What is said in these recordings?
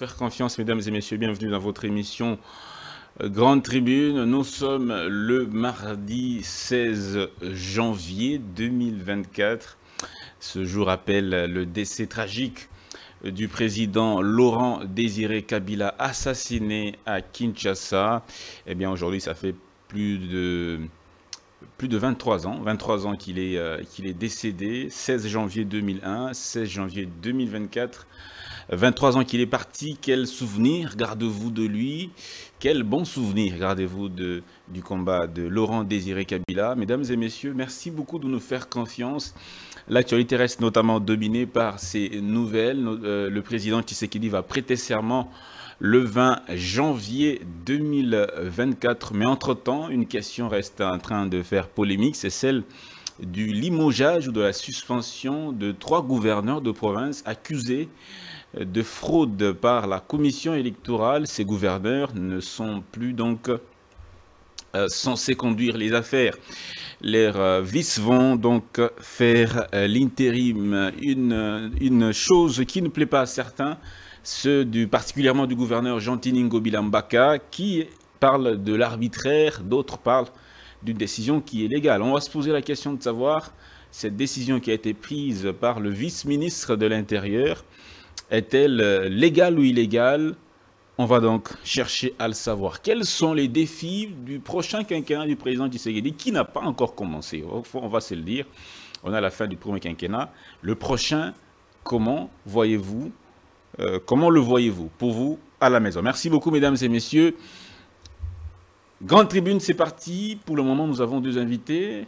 J'espère confiance, mesdames et messieurs, bienvenue dans votre émission Grande Tribune. Nous sommes le mardi 16 janvier 2024. Ce jour rappelle le décès tragique du président Laurent Désiré Kabila, assassiné à Kinshasa. Eh bien aujourd'hui, ça fait plus de 23 ans qu'il est décédé, 16 janvier 2001, 16 janvier 2024, 23 ans qu'il est parti. Quel souvenir gardez-vous de lui? Quel bon souvenir gardez-vous du combat de Laurent Désiré Kabila? Mesdames et messieurs, merci beaucoup de nous faire confiance. L'actualité reste notamment dominée par ces nouvelles. Le président Tshisekedi va prêter serment le 20 janvier 2024. Mais entre-temps, une question reste en train de faire polémique, c'est celle du limogeage ou de la suspension de 3 gouverneurs de province accusés de fraude par la commission électorale. Ces gouverneurs ne sont plus donc censés conduire les affaires. Leurs vices vont donc faire l'intérim. Une chose qui ne plaît pas à certains, particulièrement du gouverneur Ngingobila Mbaka, qui parle de l'arbitraire, d'autres parlent d'une décision qui est légale. On va se poser la question de savoir, cette décision qui a été prise par le vice-ministre de l'Intérieur, est-elle légale ou illégale? On va donc chercher à le savoir. Quels sont les défis du prochain quinquennat du président Tshisekedi, qui n'a pas encore commencé? On va se le dire, on a la fin du premier quinquennat. Le prochain, comment le voyez-vous pour vous à la maison? Merci beaucoup, mesdames et messieurs. Grande Tribune, c'est parti. Pour le moment, nous avons 2 invités.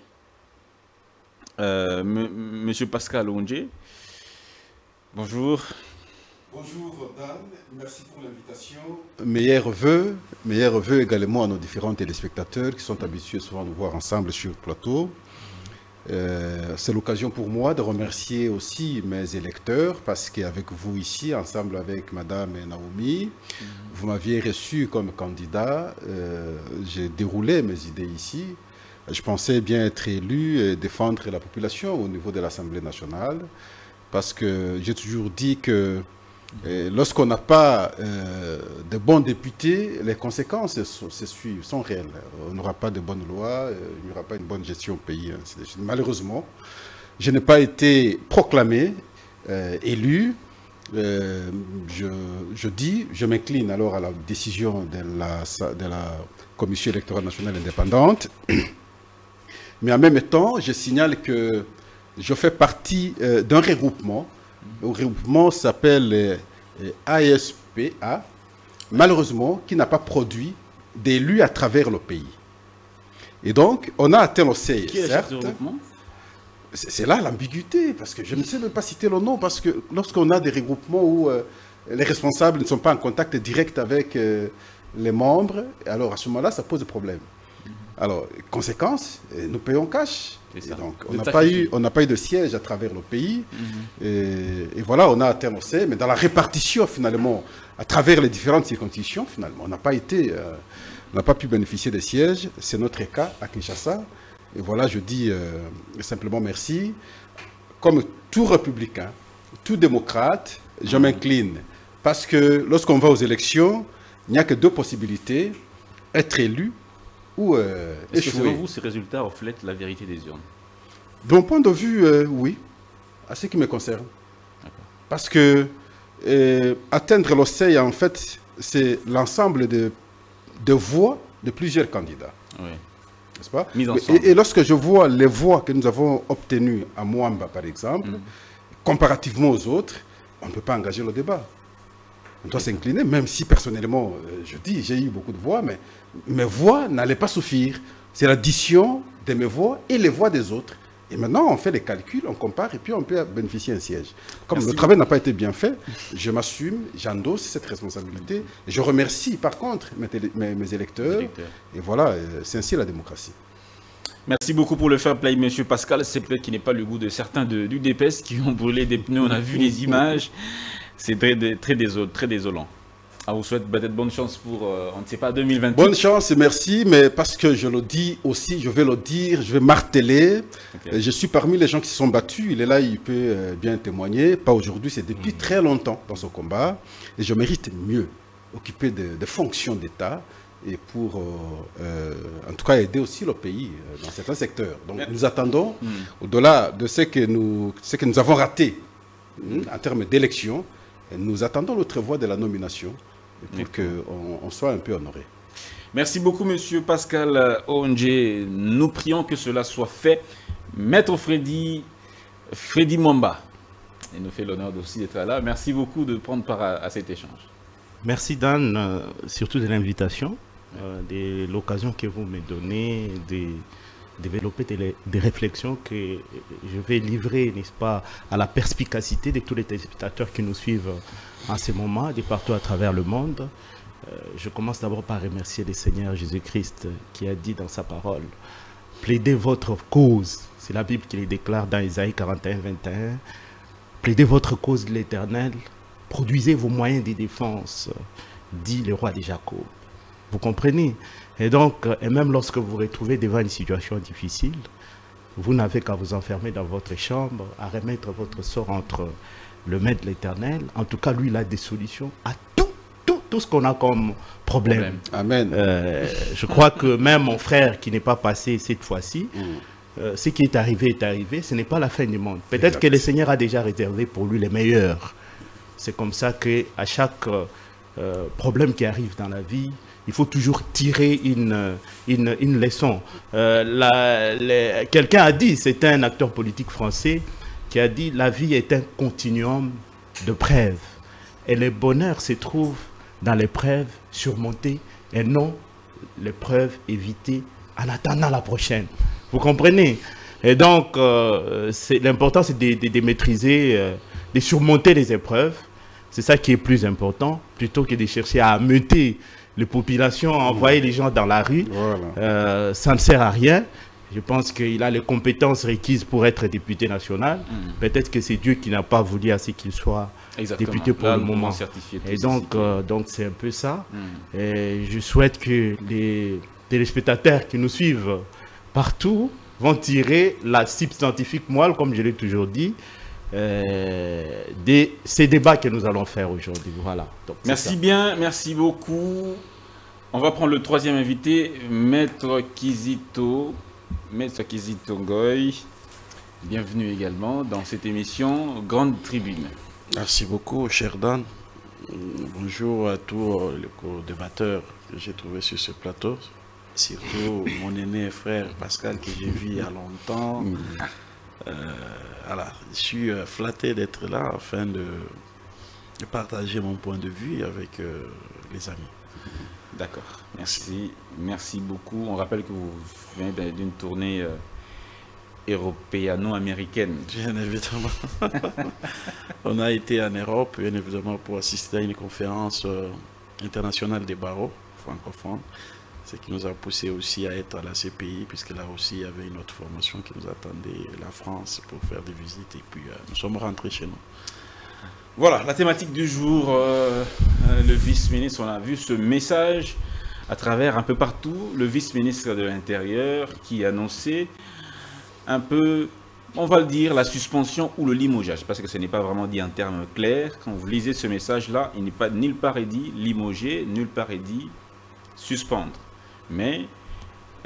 Monsieur Pascal Ongé. Bonjour. Bonjour, Dan. Merci pour l'invitation. Meilleurs vœux également à nos différents téléspectateurs qui sont habitués souvent de nous voir ensemble sur le plateau. C'est l'occasion pour moi de remercier aussi mes électeurs, parce qu'avec vous ici, ensemble avec Madame Naomi, vous m'aviez reçu comme candidat. J'ai déroulé mes idées ici. Je pensais bien être élu et défendre la population au niveau de l'Assemblée nationale, parce que j'ai toujours dit que lorsqu'on n'a pas de bons députés, les conséquences sont réelles. On n'aura pas de bonnes lois, il n'y aura pas une bonne gestion au pays. Malheureusement, je n'ai pas été proclamé, élu. Je m'incline alors à la décision de la Commission électorale nationale indépendante. Mais en même temps, je signale que je fais partie d'un regroupement. Le regroupement s'appelle ASPA, malheureusement, qui n'a pas produit d'élus à travers le pays. Et donc, on a atteint le seuil, certes. C'est là l'ambiguïté, parce que je ne sais même pas citer le nom, parce que lorsqu'on a des regroupements où les responsables ne sont pas en contact direct avec les membres, alors à ce moment-là, ça pose problème. Alors, conséquence, nous payons cash. Donc, on n'a pas eu de siège à travers le pays. Et voilà, on a atteint le, mais dans la répartition, finalement, à travers les différentes circonscriptions, finalement, on n'a pas pu bénéficier des sièges. C'est notre cas à Kinshasa. Et voilà, je dis simplement merci. Comme tout républicain, tout démocrate, je m'incline. Parce que lorsqu'on va aux élections, il n'y a que 2 possibilités: être élu ou est-ce que selon vous, ces résultats reflètent la vérité des urnes? De mon point de vue, oui, à ce qui me concerne. Parce que atteindre l'oseille, en fait, c'est l'ensemble de voix de plusieurs candidats. Oui. N'est-ce pas? Et lorsque je vois les voix que nous avons obtenues à Mouyamba, par exemple, comparativement aux autres, on ne peut pas engager le débat. On doit s'incliner, même si personnellement, je dis, j'ai eu beaucoup de voix, mais mes voix n'allaient pas suffire. C'est l'addition de mes voix et les voix des autres. Et maintenant, on fait les calculs, on compare, et puis on peut bénéficier d'un siège. Comme le travail n'a pas été bien fait, je m'assume, j'endosse cette responsabilité. Je remercie par contre mes électeurs. Et voilà, c'est ainsi la démocratie. Merci beaucoup pour le fair play, monsieur Pascal. C'est peut-être qu'il n'est pas le goût de certains du DPS qui ont brûlé des pneus. On a vu les images. C'est très désolant. Ah, vous souhaite peut-être bonne chance pour, on ne sait pas, 2028. Bonne chance et merci, mais parce que je le dis aussi, je vais le dire, je vais marteler. Okay. Je suis parmi les gens qui se sont battus, il est là, il peut bien témoigner. Pas aujourd'hui, c'est depuis très longtemps dans ce combat. Et je mérite mieux occuper des fonctions d'État et pour, en tout cas, aider aussi le pays dans certains secteurs. Donc, nous attendons, au-delà de ce que nous avons raté en termes d'élection, nous attendons l'autre voie de la nomination pour qu'on soit un peu honoré. Merci beaucoup, monsieur Pascal Ongé. Nous prions que cela soit fait. Maître Freddy Momba, il nous fait l'honneur aussi d'être là. Merci beaucoup de prendre part à cet échange. Merci, Dan, surtout de l'invitation, de l'occasion que vous me donnez de développer des réflexions que je vais livrer, n'est-ce pas, à la perspicacité de tous les téléspectateurs qui nous suivent en ce moment, de partout à travers le monde. Je commence d'abord par remercier le Seigneur Jésus-Christ qui a dit dans sa parole « Plaidez votre cause ». C'est la Bible qui le déclare dans Isaïe 41, 21. « Plaidez votre cause de l'Éternel, produisez vos moyens de défense, dit le roi de Jacob. » Vous comprenez? Et donc, et même lorsque vous vous retrouvez devant une situation difficile, vous n'avez qu'à vous enfermer dans votre chambre, à remettre votre sort entre le maître de l'Éternel. En tout cas, lui, il a des solutions à tout ce qu'on a comme problème. Amen. Je crois que même mon frère qui n'est pas passé cette fois-ci, ce qui est arrivé, ce n'est pas la fin du monde. Peut-être que le Seigneur a déjà réservé pour lui les meilleurs. C'est comme ça qu'à chaque problème qui arrive dans la vie, il faut toujours tirer une leçon. Quelqu'un a dit, c'était un acteur politique français, qui a dit « La vie est un continuum de preuves. Et le bonheur se trouve dans les preuves surmontées et non les preuves évitées en attendant la prochaine. » Vous comprenez? Et donc, l'important, c'est de maîtriser, de surmonter les épreuves. C'est ça qui est plus important, plutôt que de chercher à ameuter les populations, envoyer les gens dans la rue, ça ne sert à rien. Je pense qu'il a les compétences requises pour être député national. Peut-être que c'est Dieu qui n'a pas voulu à ce qu'il soit député pour le moment. Et donc c'est un peu ça. Et je souhaite que les téléspectateurs qui nous suivent partout vont tirer la cible scientifique moelle, comme je l'ai toujours dit, ces débats que nous allons faire aujourd'hui. Voilà. Donc, merci bien, merci beaucoup. On va prendre le troisième invité, Maître Kizito Goy. Bienvenue également dans cette émission Grande Tribune. Merci beaucoup, cher Dan. Bonjour à tous les co-débatteurs que j'ai trouvés sur ce plateau. Surtout mon aîné frère Pascal que j'ai vu il y a longtemps. Voilà, je suis flatté d'être là afin de partager mon point de vue avec les amis. D'accord, merci. Merci beaucoup. On rappelle que vous venez d'une tournée européano-américaine. Bien évidemment. On a été en Europe, bien évidemment, pour assister à une conférence internationale des barreaux francophones. Ce qui nous a poussé aussi à être à la CPI, puisque là aussi, il y avait une autre formation qui nous attendait, la France, pour faire des visites. Et puis, nous sommes rentrés chez nous. Voilà, la thématique du jour, le vice-ministre, on a vu ce message à travers un peu partout. Le vice-ministre de l'Intérieur qui annonçait un peu, on va le dire, la suspension ou le limogeage. Parce que ce n'est pas vraiment dit en termes clairs. Quand vous lisez ce message-là, il n'est pas nulle part est dit limoger, nulle part est dit suspendre. Mais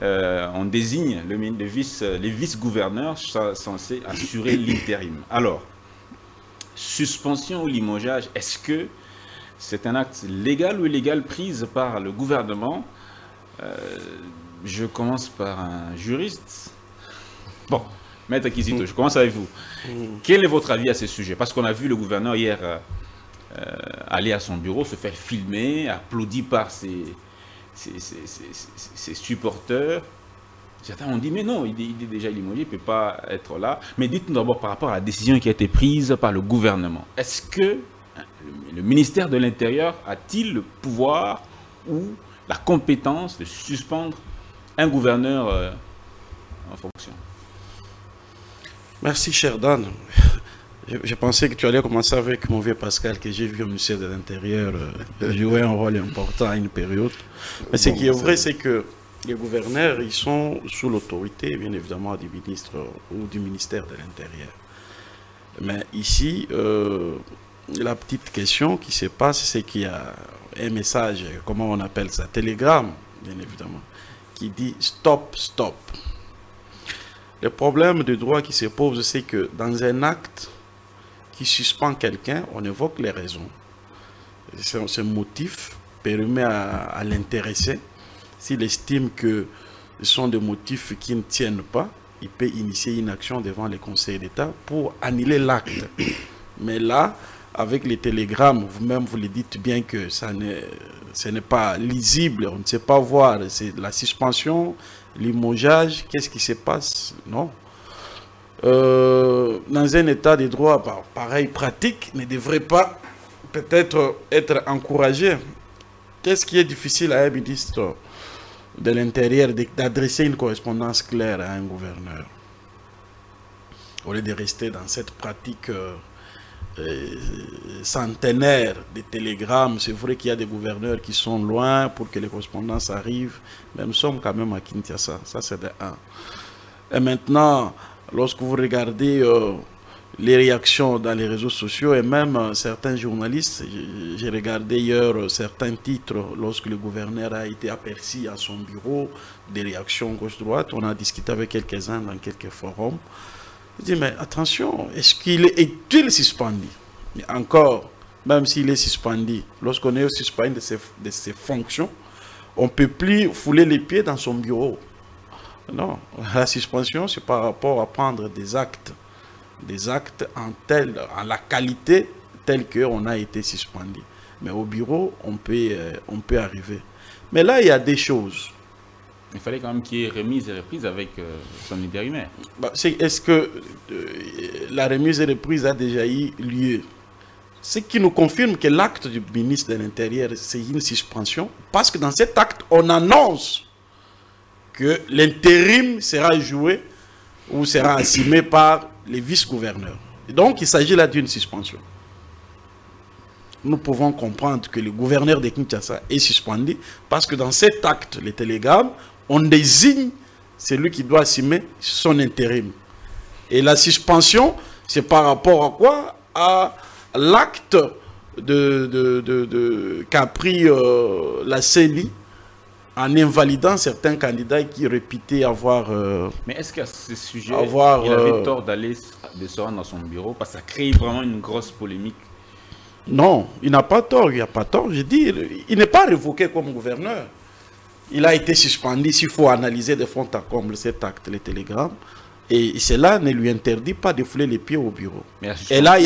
on désigne les vice-gouverneurs censés assurer l'intérim. Alors, suspension ou limogeage, est-ce que c'est un acte légal ou illégal prise par le gouvernement? Je commence par un juriste. Bon, Maître Kizito, je commence avec vous. Quel est votre avis à ce sujet? Parce qu'on a vu le gouverneur hier aller à son bureau, se faire filmer, applaudi par ses supporters. Certains ont dit, mais non, il est déjà limogé, il ne peut pas être là. Mais dites-nous d'abord par rapport à la décision qui a été prise par le gouvernement. Est-ce que le ministère de l'Intérieur a-t-il le pouvoir ou la compétence de suspendre un gouverneur en fonction? Merci, cher Dan. Je pensais que tu allais commencer avec mon vieux Pascal, que j'ai vu au ministère de l'Intérieur jouer un rôle important à une période. Mais ce qui est vrai, c'est que les gouverneurs, ils sont sous l'autorité, bien évidemment, du ministre ou du ministère de l'Intérieur. Mais ici, la petite question qui se passe, c'est qu'il y a un message, comment on appelle ça, télégramme, bien évidemment, qui dit « stop, stop ». Le problème du droit qui se pose, c'est que dans un acte qui suspend quelqu'un, on évoque les raisons. Ce motif permet à l'intéressé, s'il estime que ce sont des motifs qui ne tiennent pas, il peut initier une action devant les conseils d'État pour annuler l'acte. Mais là, avec les télégrammes, vous-même vous le dites bien que ce n'est pas lisible, on ne sait pas voir, c'est la suspension, limogeage, qu'est-ce qui se passe? Non. Dans un état de droit, pareille pratique ne devrait pas peut-être être encouragée. Qu'est-ce qui est difficile à un ministre de l'Intérieur d'adresser une correspondance claire à un gouverneur? Au lieu de rester dans cette pratique centenaire des télégrammes, c'est vrai qu'il y a des gouverneurs qui sont loin pour que les correspondances arrivent, mais nous sommes quand même à Kinshasa, ça c'est de 1. Et maintenant, lorsque vous regardez les réactions dans les réseaux sociaux et même certains journalistes, j'ai regardé hier certains titres lorsque le gouverneur a été aperçu à son bureau, des réactions gauche-droite, on a discuté avec quelques-uns dans quelques forums. Je dis, mais attention, est-ce qu'il est suspendu? Mais encore, même s'il est suspendu, lorsqu'on est suspendu de ses fonctions, on ne peut plus fouler les pieds dans son bureau. Non, la suspension, c'est par rapport à prendre des actes en la qualité telle qu'on a été suspendu. Mais au bureau, on peut arriver. Mais là, il y a des choses. Il fallait quand même qu'il y ait remise et reprise avec son intérimaire. Est-ce que la remise et reprise a déjà eu lieu? Ce qui nous confirme que l'acte du ministre de l'Intérieur, c'est une suspension, parce que dans cet acte, on annonce que l'intérim sera joué ou sera assumé par les vice-gouverneurs. Donc, il s'agit là d'une suspension. Nous pouvons comprendre que le gouverneur de Kinshasa est suspendu parce que dans cet acte, les télégrammes, on désigne celui qui doit assumer son intérim. Et la suspension, c'est par rapport à quoi? À l'acte qu'a pris la CENI en invalidant certains candidats qui répétaient avoir... Mais est-ce qu'à ce sujet, il avait tort d'aller de se rendre dans son bureau parce que ça crée vraiment une grosse polémique? Non, il n'a pas tort, il n'a pas tort. Je dis, il n'est pas révoqué comme gouverneur. Il a été suspendu, s'il faut analyser de fond à comble cet acte, les télégrammes. Et cela ne lui interdit pas de fouler les pieds au bureau. Merci. Et là,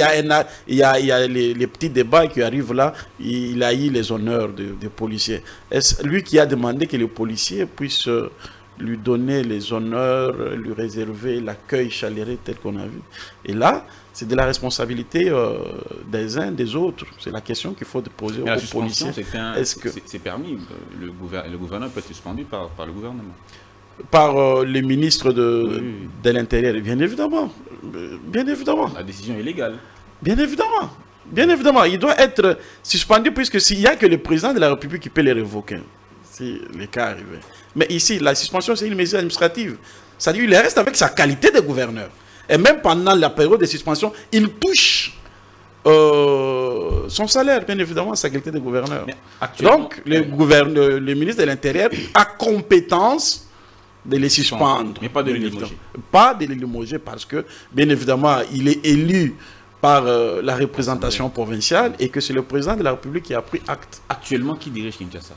il y a les petits débats qui arrivent là. Il a eu les honneurs des policiers. Est-ce lui qui a demandé que les policiers puissent lui donner les honneurs, lui réserver l'accueil chaleureux tel qu'on a vu? Et là, c'est de la responsabilité des uns des autres. C'est la question qu'il faut poser aux policiers. Est-ce que c'est permis? Le gouverneur peut être suspendu par le gouvernement, par les ministres de l'Intérieur, bien évidemment. Bien évidemment. La décision est légale. Bien évidemment. Bien évidemment. Il doit être suspendu puisque s'il n'y a que le président de la République qui peut les révoquer, si les cas arrivent. Mais ici, la suspension, c'est une mesure administrative. C'est-à-dire qu'il reste avec sa qualité de gouverneur. Et même pendant la période de suspension, il touche son salaire, bien évidemment, sa qualité de gouverneur. Donc, le ministre de l'Intérieur a compétence de les suspendre. Mais pas de les limoger. Pas de les limoger parce que, bien évidemment, il est élu par la représentation provinciale et que c'est le président de la République qui a pris acte. Actuellement, qui dirige Kinshasa?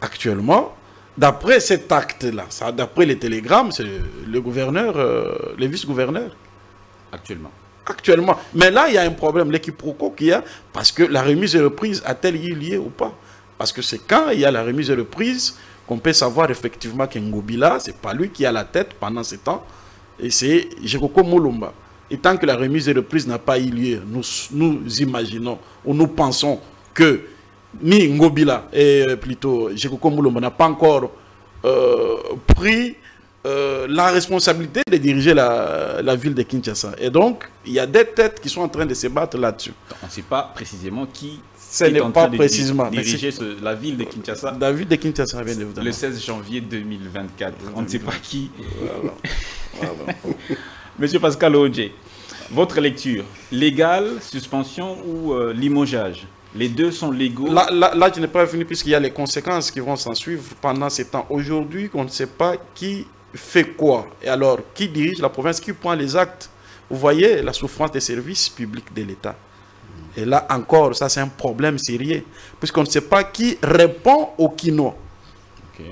Actuellement, d'après cet acte-là, d'après les télégrammes, c'est le gouverneur, le vice-gouverneur. Actuellement. Actuellement. Mais là, il y a un problème, l'équiproquo qu'il y a, parce que la remise et reprise a-t-elle eu lieu ou pas? Parce que c'est quand il y a la remise et reprise qu'on peut savoir effectivement qu'Ngobila, ce n'est pas lui qui a la tête pendant ce temps, et c'est Jekoko Moulomba. Et tant que la remise et reprise n'a pas eu lieu, nous imaginons, ou nous pensons que ni Ngobila, et plutôt Jekoko Moulomba n'a pas encore pris la responsabilité de diriger la ville de Kinshasa. Et donc, il y a des têtes qui sont en train de se battre là-dessus. On ne sait pas précisément qui est en train de diriger la ville de Kinshasa. La ville de Kinshasa, bien évidemment. Le 16 janvier 2024. On ne sait pas qui. Voilà. Monsieur Pascal Ongé, votre lecture, légale, suspension ou limogeage? Les deux sont légaux. Là je n'ai pas fini puisqu'il y a les conséquences qui vont s'en suivre pendant ces temps. Aujourd'hui, on ne sait pas qui fait quoi. Et alors, qui dirige la province, qui prend les actes? Vous voyez la souffrance des services publics de l'État. Et là encore, ça c'est un problème sérieux. Puisqu'on ne sait pas qui répond aux Kinois. Okay.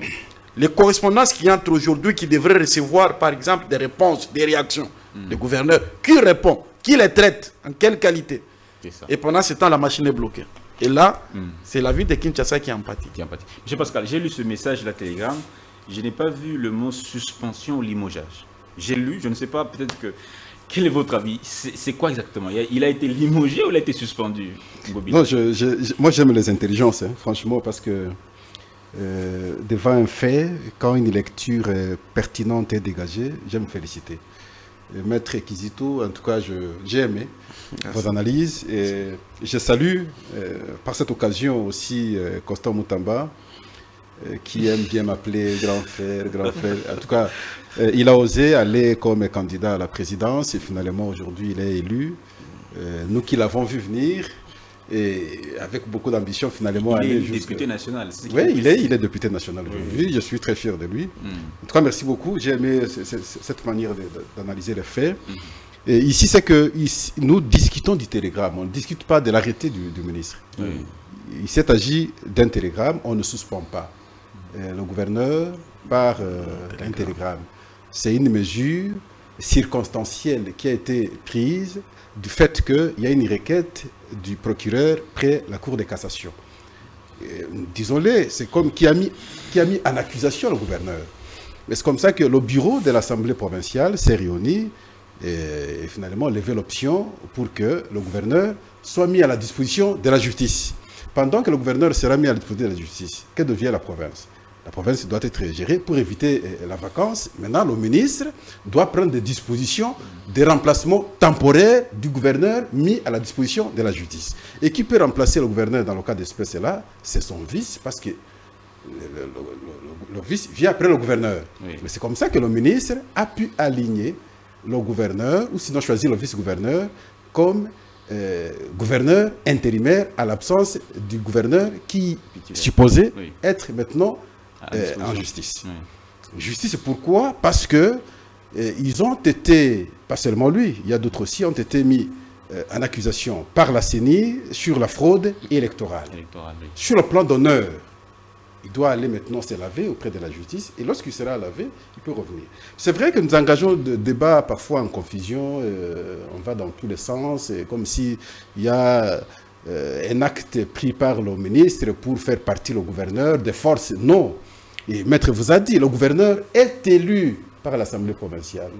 Les correspondances qui entrent aujourd'hui, qui devraient recevoir par exemple des réponses, des réactions, des gouverneurs, qui répond? Qui les traite? En quelle qualité? Et pendant ce temps, la machine est bloquée. Et là, c'est la ville de Kinshasa qui est empathique. Monsieur Pascal, j'ai lu ce message de la Telegram. Je n'ai pas vu le mot suspension ou limogeage. J'ai lu, je ne sais pas, peut-être que... Quel est votre avis? C'est quoi exactement? Il a été limogé ou il a été suspendu? Non, moi, j'aime les intelligences, hein, franchement, parce que devant un fait, quand une lecture pertinente est dégagée, j'aime féliciter. Maître Kizito, en tout cas, j'ai aimé vos analyses et je salue par cette occasion aussi Constant Mutamba qui aime bien m'appeler grand frère. En tout cas, il a osé aller comme candidat à la présidence et finalement aujourd'hui il est élu. Nous qui l'avons vu venir et avec beaucoup d'ambition finalement. Il est député national. Oui, il est député national aujourd'hui. Je suis très fier de lui. En tout cas, merci beaucoup. J'ai aimé cette manière d'analyser les faits. Et ici, c'est que nous discutons du télégramme. On ne discute pas de l'arrêté du ministre. Il s'est agi d'un télégramme. On ne suspend pas le gouverneur par un télégramme. C'est une mesure circonstancielle qui a été prise du fait qu'il y a une requête du procureur près la Cour de cassation. Disons-le, c'est comme qui a mis en accusation le gouverneur. Mais c'est comme ça que le bureau de l'Assemblée provinciale s'est réuni et finalement levé l'option pour que le gouverneur soit mis à la disposition de la justice. Pendant que le gouverneur sera mis à la disposition de la justice, que devient la province? La province doit être gérée pour éviter la vacance. Maintenant, le ministre doit prendre des dispositions des remplacements temporaires du gouverneur mis à la disposition de la justice. Et qui peut remplacer le gouverneur dans le cas d'espèce-là? C'est son vice, parce que le vice vient après le gouverneur. Oui. Mais c'est comme ça que le ministre a pu aligner le gouverneur, ou sinon choisir le vice-gouverneur, comme gouverneur intérimaire à l'absence du gouverneur qui supposait être maintenant en justice. Justice, pourquoi? Parce que ils ont été, pas seulement lui, il y a d'autres aussi, ont été mis en accusation par la CENI sur la fraude électorale. Sur le plan d'honneur, il doit aller maintenant se laver auprès de la justice et lorsqu'il sera lavé, il peut revenir. C'est vrai que nous engageons des débats parfois en confusion, on va dans tous les sens, comme s'il y a... un acte pris par le ministre pour faire partie le gouverneur de force, non. Et maître vous a dit, le gouverneur est élu par l'Assemblée provinciale.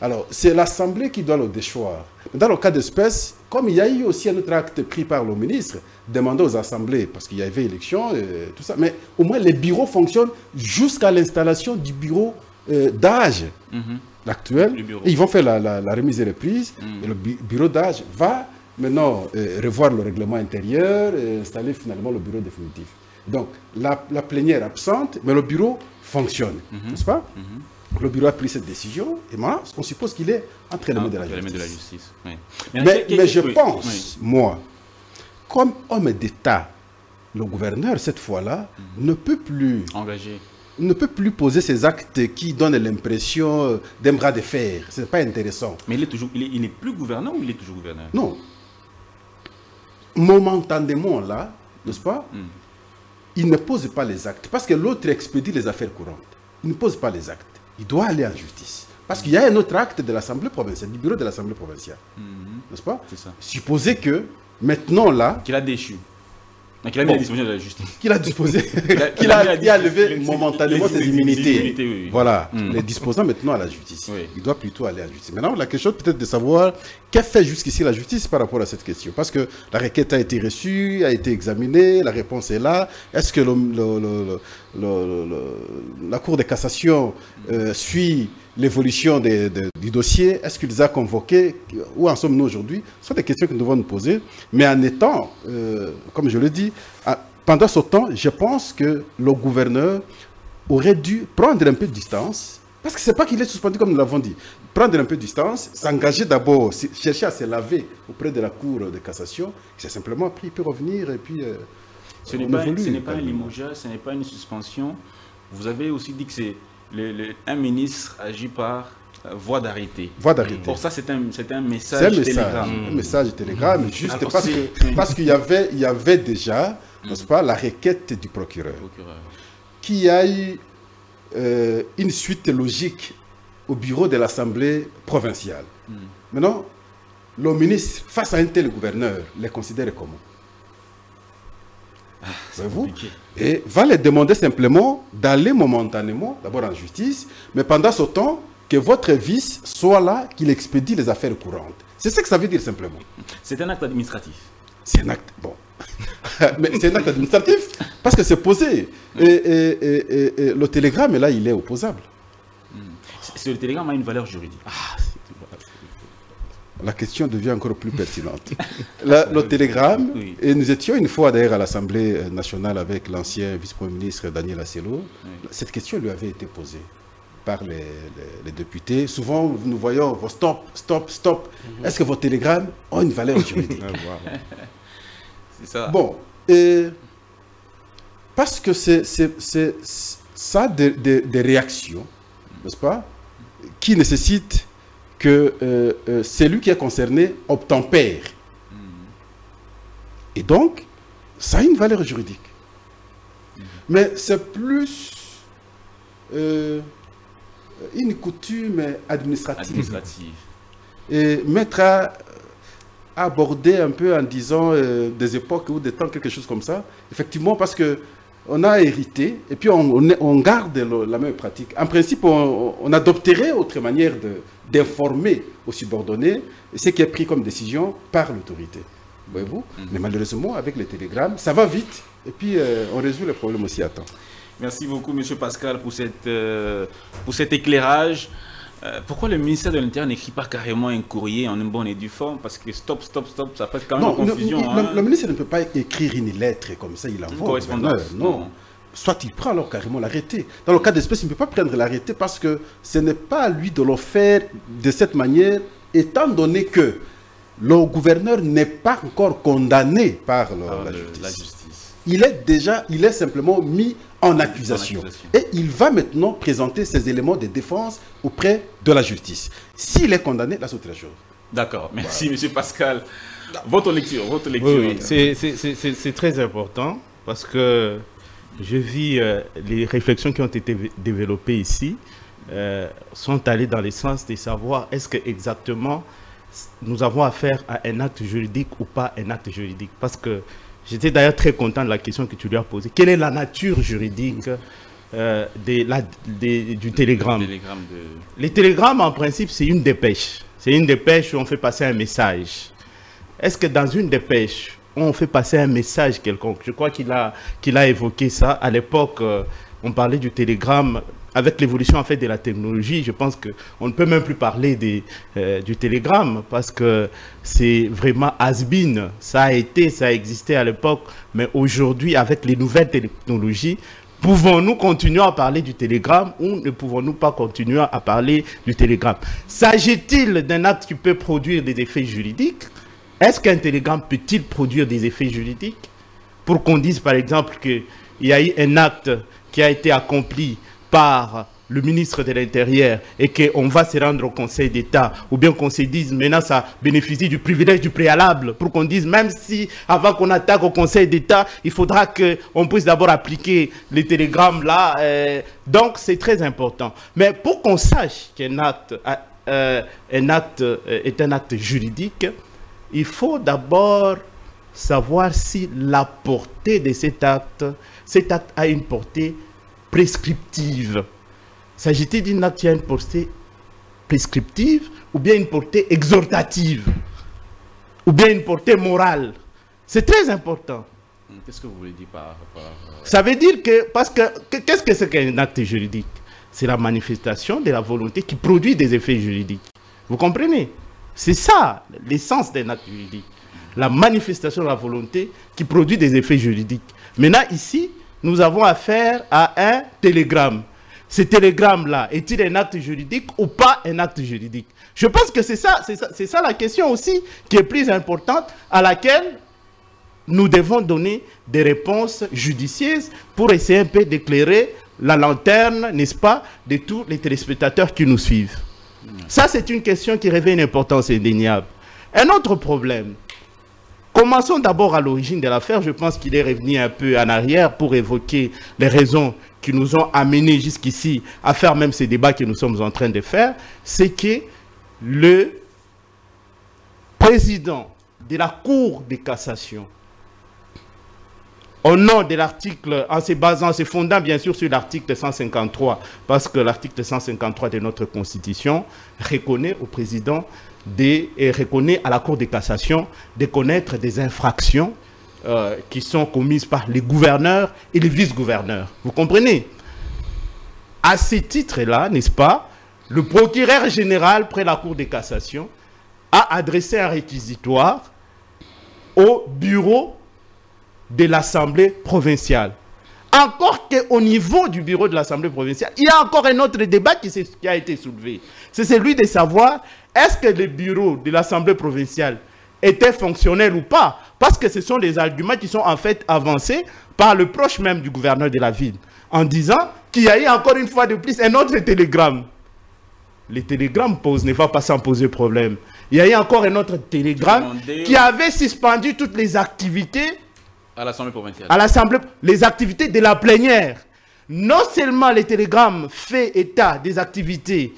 Alors, c'est l'Assemblée qui doit le déchoir. Dans le cas d'espèce, comme il y a eu aussi un autre acte pris par le ministre, demandé aux assemblées, parce qu'il y avait élection, tout ça, mais au moins les bureaux fonctionnent jusqu'à l'installation du bureau d'âge actuel. Ils vont faire la remise et reprise, et le bureau d'âge va... Maintenant, revoir le règlement intérieur, installer finalement le bureau définitif. Donc, la plénière absente, mais le bureau fonctionne, n'est-ce pas? Le bureau a pris cette décision, et maintenant, on suppose qu'il est entre les mains de la justice. Oui. Mais je pense, moi, comme homme d'État, le gouverneur, cette fois-là, ne peut plus... engager. Ne peut plus poser ces actes qui donnent l'impression d'un bras de fer. Ce n'est pas intéressant. Mais il n'est plus gouvernant ou il est toujours gouverneur? Non. Momentanément, là, n'est-ce pas? Il ne pose pas les actes. Parce que l'autre expédie les affaires courantes. Il ne pose pas les actes. Il doit aller en justice. Parce qu'il y a un autre acte de l'Assemblée provinciale, du bureau de l'Assemblée provinciale. N'est-ce pas? C'est ça. Supposez que, maintenant, là... Qu'il a déchu. Qu'il a mis à disposition de la justice. Qu'il a disposé. Qu'il a levé momentanément ses immunités. Voilà. Les disposant maintenant à la justice. Il doit plutôt aller à la justice. Maintenant, la question peut-être de savoir qu'a fait jusqu'ici la justice par rapport à cette question. Parce que la requête a été reçue, a été examinée, la réponse est là. Est-ce que la Cour de cassation suit l'évolution du dossier? Est-ce qu'il les a convoqués? Où en sommes-nous aujourd'hui? Ce sont des questions que nous devons nous poser. Mais en étant, comme je le dis, pendant ce temps, je pense que le gouverneur aurait dû prendre un peu de distance. Parce que ce n'est pas qu'il est suspendu comme nous l'avons dit. Prendre un peu de distance, s'engager d'abord, chercher à se laver auprès de la Cour de cassation. Il s'est simplement pris, puis revenir et puis... Ce n'est pas un limogeage, ce n'est pas une suspension. Vous avez aussi dit que c'est... un ministre agit par voie d'arrêté. Pour ça, c'est un message télégramme. Un message télégramme, juste parce qu'il y avait déjà, n'est-ce pas, la requête du procureur, qui a eu une suite logique au bureau de l'Assemblée provinciale. Maintenant, le ministre, face à un tel gouverneur, les considère comment? Et va les demander simplement d'aller momentanément, d'abord en justice, mais pendant ce temps, que votre vice soit là, qu'il expédie les affaires courantes. C'est ce que ça veut dire simplement. C'est un acte administratif. C'est un acte, bon. Mais c'est un acte administratif parce que c'est posé. Et le télégramme, là, il est opposable. Le télégramme a une valeur juridique. La question devient encore plus pertinente. Le télégramme, et nous étions une fois d'ailleurs à l'Assemblée nationale avec l'ancien vice-premier ministre Daniel Aselo, cette question lui avait été posée par les députés. Souvent, nous voyons vos stop. Est-ce que vos télégrammes ont une valeur juridique? C'est ça. Bon, et parce que c'est ça des réactions, n'est-ce pas, qui nécessitent que celui qui est concerné obtempère. Et donc, ça a une valeur juridique. Mais c'est plus une coutume administrative. Et mettre à aborder un peu en disant des époques ou des temps, quelque chose comme ça, effectivement, parce que on a hérité, et puis on garde la même pratique. En principe, on adopterait autre manière d'informer aux subordonnés ce qui est pris comme décision par l'autorité. Voyez-vous? Mais malheureusement, avec les télégrammes, ça va vite, et puis on résout les problèmes aussi à temps. Merci beaucoup, M. Pascal, pour cet éclairage. Pourquoi le ministère de l'Intérieur n'écrit pas carrément un courrier en bonne et due forme? Parce que stop, ça fait quand même confusion. Le ministère ne peut pas écrire une lettre comme ça, il envoie. Correspondance. Non. Soit il prend alors carrément l'arrêté. Dans le cas d'espèce, il ne peut pas prendre l'arrêté parce que ce n'est pas à lui de le faire de cette manière, étant donné que le gouverneur n'est pas encore condamné par la justice. Il est simplement mis en accusation. Et il va maintenant présenter ses éléments de défense auprès de la justice. S'il est condamné, là c'est autre chose. D'accord, merci M. Pascal. Votre lecture. Oui, c'est très important parce que je vis les réflexions qui ont été développées ici sont allées dans le sens de savoir est-ce que exactement nous avons affaire à un acte juridique ou pas un acte juridique. Parce que j'étais d'ailleurs très content de la question que tu lui as posée. Quelle est la nature juridique du télégramme? Les télégrammes, en principe, c'est une dépêche. C'est une dépêche où on fait passer un message. Est-ce que dans une dépêche, on fait passer un message quelconque? Je crois qu'il a évoqué ça. À l'époque, on parlait du télégramme. Avec l'évolution en fait de la technologie, je pense qu'on ne peut même plus parler du télégramme parce que c'est vraiment has-been. Ça a existé à l'époque, mais aujourd'hui, avec les nouvelles technologies, pouvons-nous continuer à parler du télégramme ou ne pouvons-nous pas continuer à parler du télégramme? S'agit-il d'un acte qui peut produire des effets juridiques? Est-ce qu'un télégramme peut-il produire des effets juridiques? Pour qu'on dise par exemple qu'il y a eu un acte qui a été accompli par le ministre de l'Intérieur et qu'on va se rendre au Conseil d'État, ou bien qu'on se dise maintenant ça bénéficie du privilège du préalable, pour qu'on dise même si avant qu'on attaque au Conseil d'État, il faudra qu'on puisse d'abord appliquer les télégrammes là. Donc c'est très important. Mais pour qu'on sache qu'un acte, est un acte juridique, il faut d'abord savoir si la portée de cet acte a une portée prescriptive. S'agit-il d'un acte qui a une portée prescriptive ou bien une portée exhortative ou bien une portée morale? C'est très important. Qu'est-ce que vous voulez dire par... Ça veut dire que... Parce que qu'est-ce que c'est qu'un acte juridique? C'est la manifestation de la volonté qui produit des effets juridiques. Vous comprenez? C'est ça, l'essence d'un acte juridique. La manifestation de la volonté qui produit des effets juridiques. Maintenant, ici, nous avons affaire à un télégramme. Ce télégramme-là, est-il un acte juridique ou pas un acte juridique? Je pense que c'est ça la question aussi qui est plus importante, à laquelle nous devons donner des réponses judicieuses pour essayer un peu d'éclairer la lanterne, n'est-ce pas, de tous les téléspectateurs qui nous suivent. Ça, c'est une question qui revêt une importance indéniable. Un autre problème. Commençons d'abord à l'origine de l'affaire. Je pense qu'il est revenu un peu en arrière pour évoquer les raisons qui nous ont amenés jusqu'ici à faire même ces débats que nous sommes en train de faire. C'est que le président de la Cour de cassation, au nom de l'article, en se fondant bien sûr sur l'article 153, parce que l'article 153 de notre Constitution reconnaît au président et reconnaît à la Cour de cassation de connaître des infractions qui sont commises par les gouverneurs et les vice-gouverneurs. Vous comprenez? À ce titre-là, n'est-ce pas, le procureur général près la Cour de cassation a adressé un réquisitoire au bureau de l'Assemblée provinciale. Encore qu'au niveau du bureau de l'Assemblée provinciale, il y a encore un autre débat qui a été soulevé. C'est celui de savoir est-ce que le bureau de l'Assemblée provinciale était fonctionnel ou pas, parce que ce sont des arguments qui sont en fait avancés par le proche même du gouverneur de la ville, en disant qu'il y a eu encore une fois de plus un autre télégramme. Le télégramme ne va pas s'en poser problème. Il y a eu encore un autre télégramme qui avait suspendu toutes les activités à l'Assemblée provinciale. À l'Assemblée, les activités de la plénière. Non seulement les télégrammes fait état des activités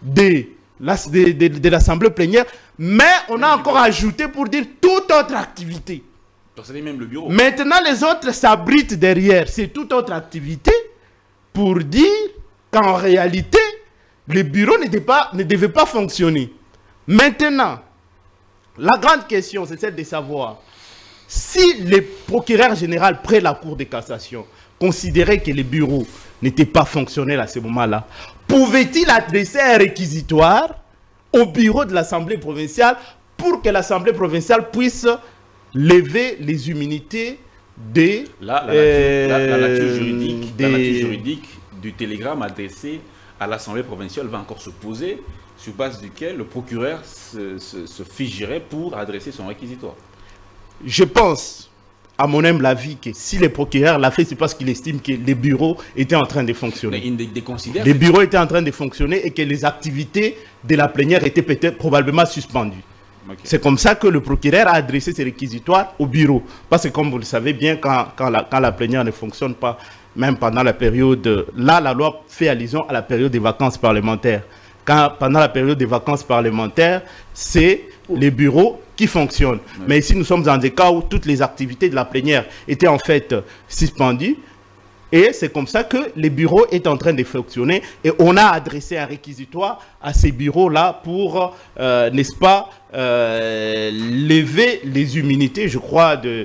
de l'Assemblée plénière, mais on a encore ajouté pour dire toute autre activité. Donc, c'est même le bureau. Maintenant, les autres s'abritent derrière. C'est toute autre activité pour dire qu'en réalité, le bureau ne devait pas fonctionner. Maintenant, la grande question, c'est celle de savoir si le procureur général près la Cour de cassation considérait que les bureaux n'étaient pas fonctionnels à ce moment-là, pouvait-il adresser un réquisitoire au bureau de l'Assemblée provinciale pour que l'Assemblée provinciale puisse lever les immunités des... La nature juridique du télégramme adressé à l'Assemblée provinciale va encore se poser, sur base duquel le procureur se figerait pour adresser son réquisitoire. Je pense, à mon humble avis, que si le procureur l'a fait, c'est parce qu'il estime que les bureaux étaient en train de fonctionner. Mais il déconsidère. Les bureaux étaient en train de fonctionner et que les activités de la plénière étaient peut-être probablement suspendues. Okay. C'est comme ça que le procureur a adressé ses réquisitoires au bureau. Parce que comme vous le savez bien, quand la plénière ne fonctionne pas, même pendant la période... Là, la loi fait allusion à la période des vacances parlementaires. Pendant la période des vacances parlementaires, c'est les bureaux qui fonctionnent. Oui. Mais ici, nous sommes dans des cas où toutes les activités de la plénière étaient en fait suspendues. Et c'est comme ça que les bureaux est en train de fonctionner. Et on a adressé un réquisitoire à ces bureaux-là pour, n'est-ce pas, lever les immunités, je crois, du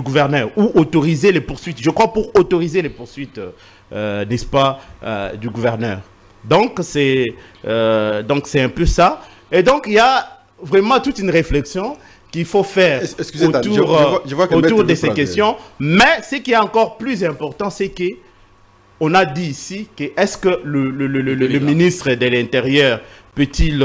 gouverneur. Ou autoriser les poursuites. Je crois pour autoriser les poursuites, n'est-ce pas, du gouverneur. Donc, c'est un peu ça. Et donc, il y a vraiment toute une réflexion qu'il faut faire autour de ces questions. Mais ce qui est encore plus important, c'est qu'on a dit ici que est-ce que le ministre de l'Intérieur peut-il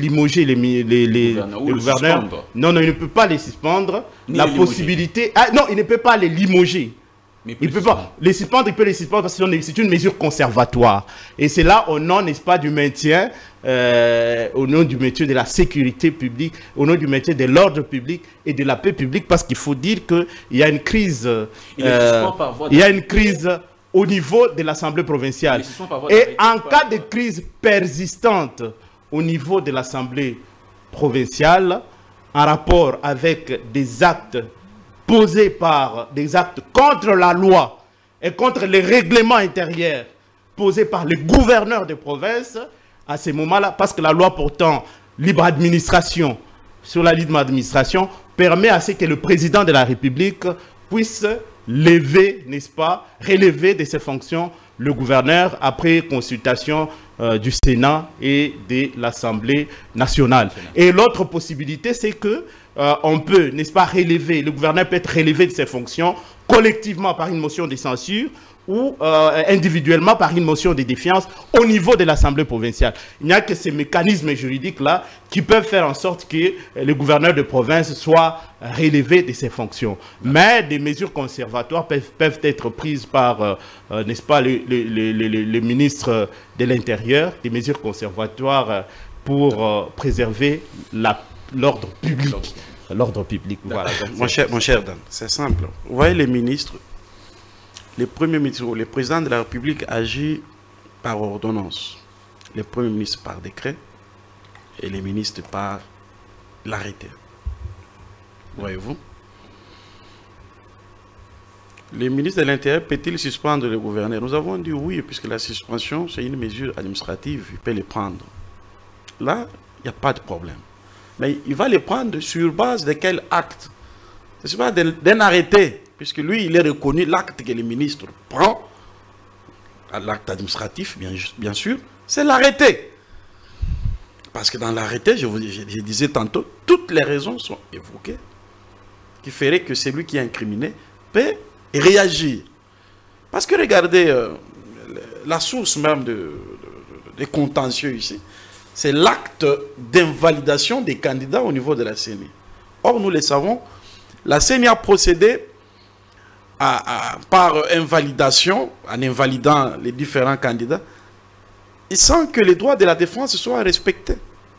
limoger les gouverneurs? Non, il ne peut pas les suspendre. La possibilité... Ah, non, il ne peut pas les limoger. Mais il ne peut pas les suspendre, il peut les suspendre parce que c'est une mesure conservatoire. Et c'est là au nom, n'est-ce pas, du maintien, au nom du maintien de la sécurité publique, au nom du maintien de l'ordre public et de la paix publique, parce qu'il faut dire qu'il y a une crise, au niveau de l'Assemblée provinciale. Et en cas de crise persistante au niveau de l'Assemblée provinciale, en rapport avec des actes posés par des actes contre la loi et contre les règlements intérieurs posés par les gouverneurs de province à ces moments-là, parce que la loi portant libre administration sur la libre administration permet à ce que le président de la République puisse lever, n'est-ce pas, relever de ses fonctions le gouverneur après consultation du Sénat et de l'Assemblée nationale. Et l'autre possibilité, c'est que on peut, n'est-ce pas, relever, le gouverneur peut être relevé de ses fonctions collectivement par une motion de censure ou individuellement par une motion de défiance au niveau de l'Assemblée provinciale. Il n'y a que ces mécanismes juridiques-là qui peuvent faire en sorte que le gouverneur de province soit relevé de ses fonctions. Mais des mesures conservatoires peuvent être prises par, n'est-ce pas, le ministre de l'Intérieur, des mesures conservatoires pour préserver l'ordre public. L'ordre public, voilà. Mon cher Dan, c'est simple. Vous voyez les ministres, les premiers ministres, le président de la République agit par ordonnance, les premiers ministres par décret et les ministres par l'arrêté. Voyez-vous? Les ministres de l'Intérieur peut-il suspendre le gouverneur? Nous avons dit oui, puisque la suspension, c'est une mesure administrative, il peut les prendre. Là, il n'y a pas de problème. Mais il va les prendre sur base de quel acte? Ce n'est pas d'un arrêté. Puisque lui, il est reconnu, l'acte que le ministre prend, l'acte administratif, bien sûr, c'est l'arrêté. Parce que dans l'arrêté, je disais tantôt, toutes les raisons sont évoquées qui feraient que celui qui est incriminé peut réagir. Parce que regardez, la source même des contentieux ici, c'est l'acte d'invalidation des candidats au niveau de la CENI. Or, nous le savons, la CENI a procédé par invalidation, en invalidant les différents candidats, et sans que les droits de la défense soient respectés.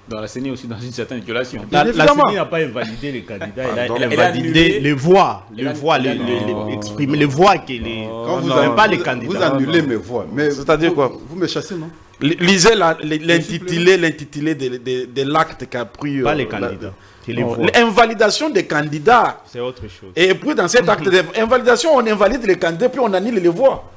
Dans la CENI aussi, dans une certaine violation. La CENI n'a pas invalidé les candidats, elle a validé les voix, exprimées, les voix qui les... Quand vous n'avez pas les candidats. Vous annulez mes voix, mais c'est-à-dire quoi? Vous me chassez, non? Lisez l'intitulé de l'acte qu'a pris... Pas les candidats. L'invalidation des candidats. C'est autre chose. Et puis dans cet acte d'invalidation, on invalide les candidats, puis on annule les voix.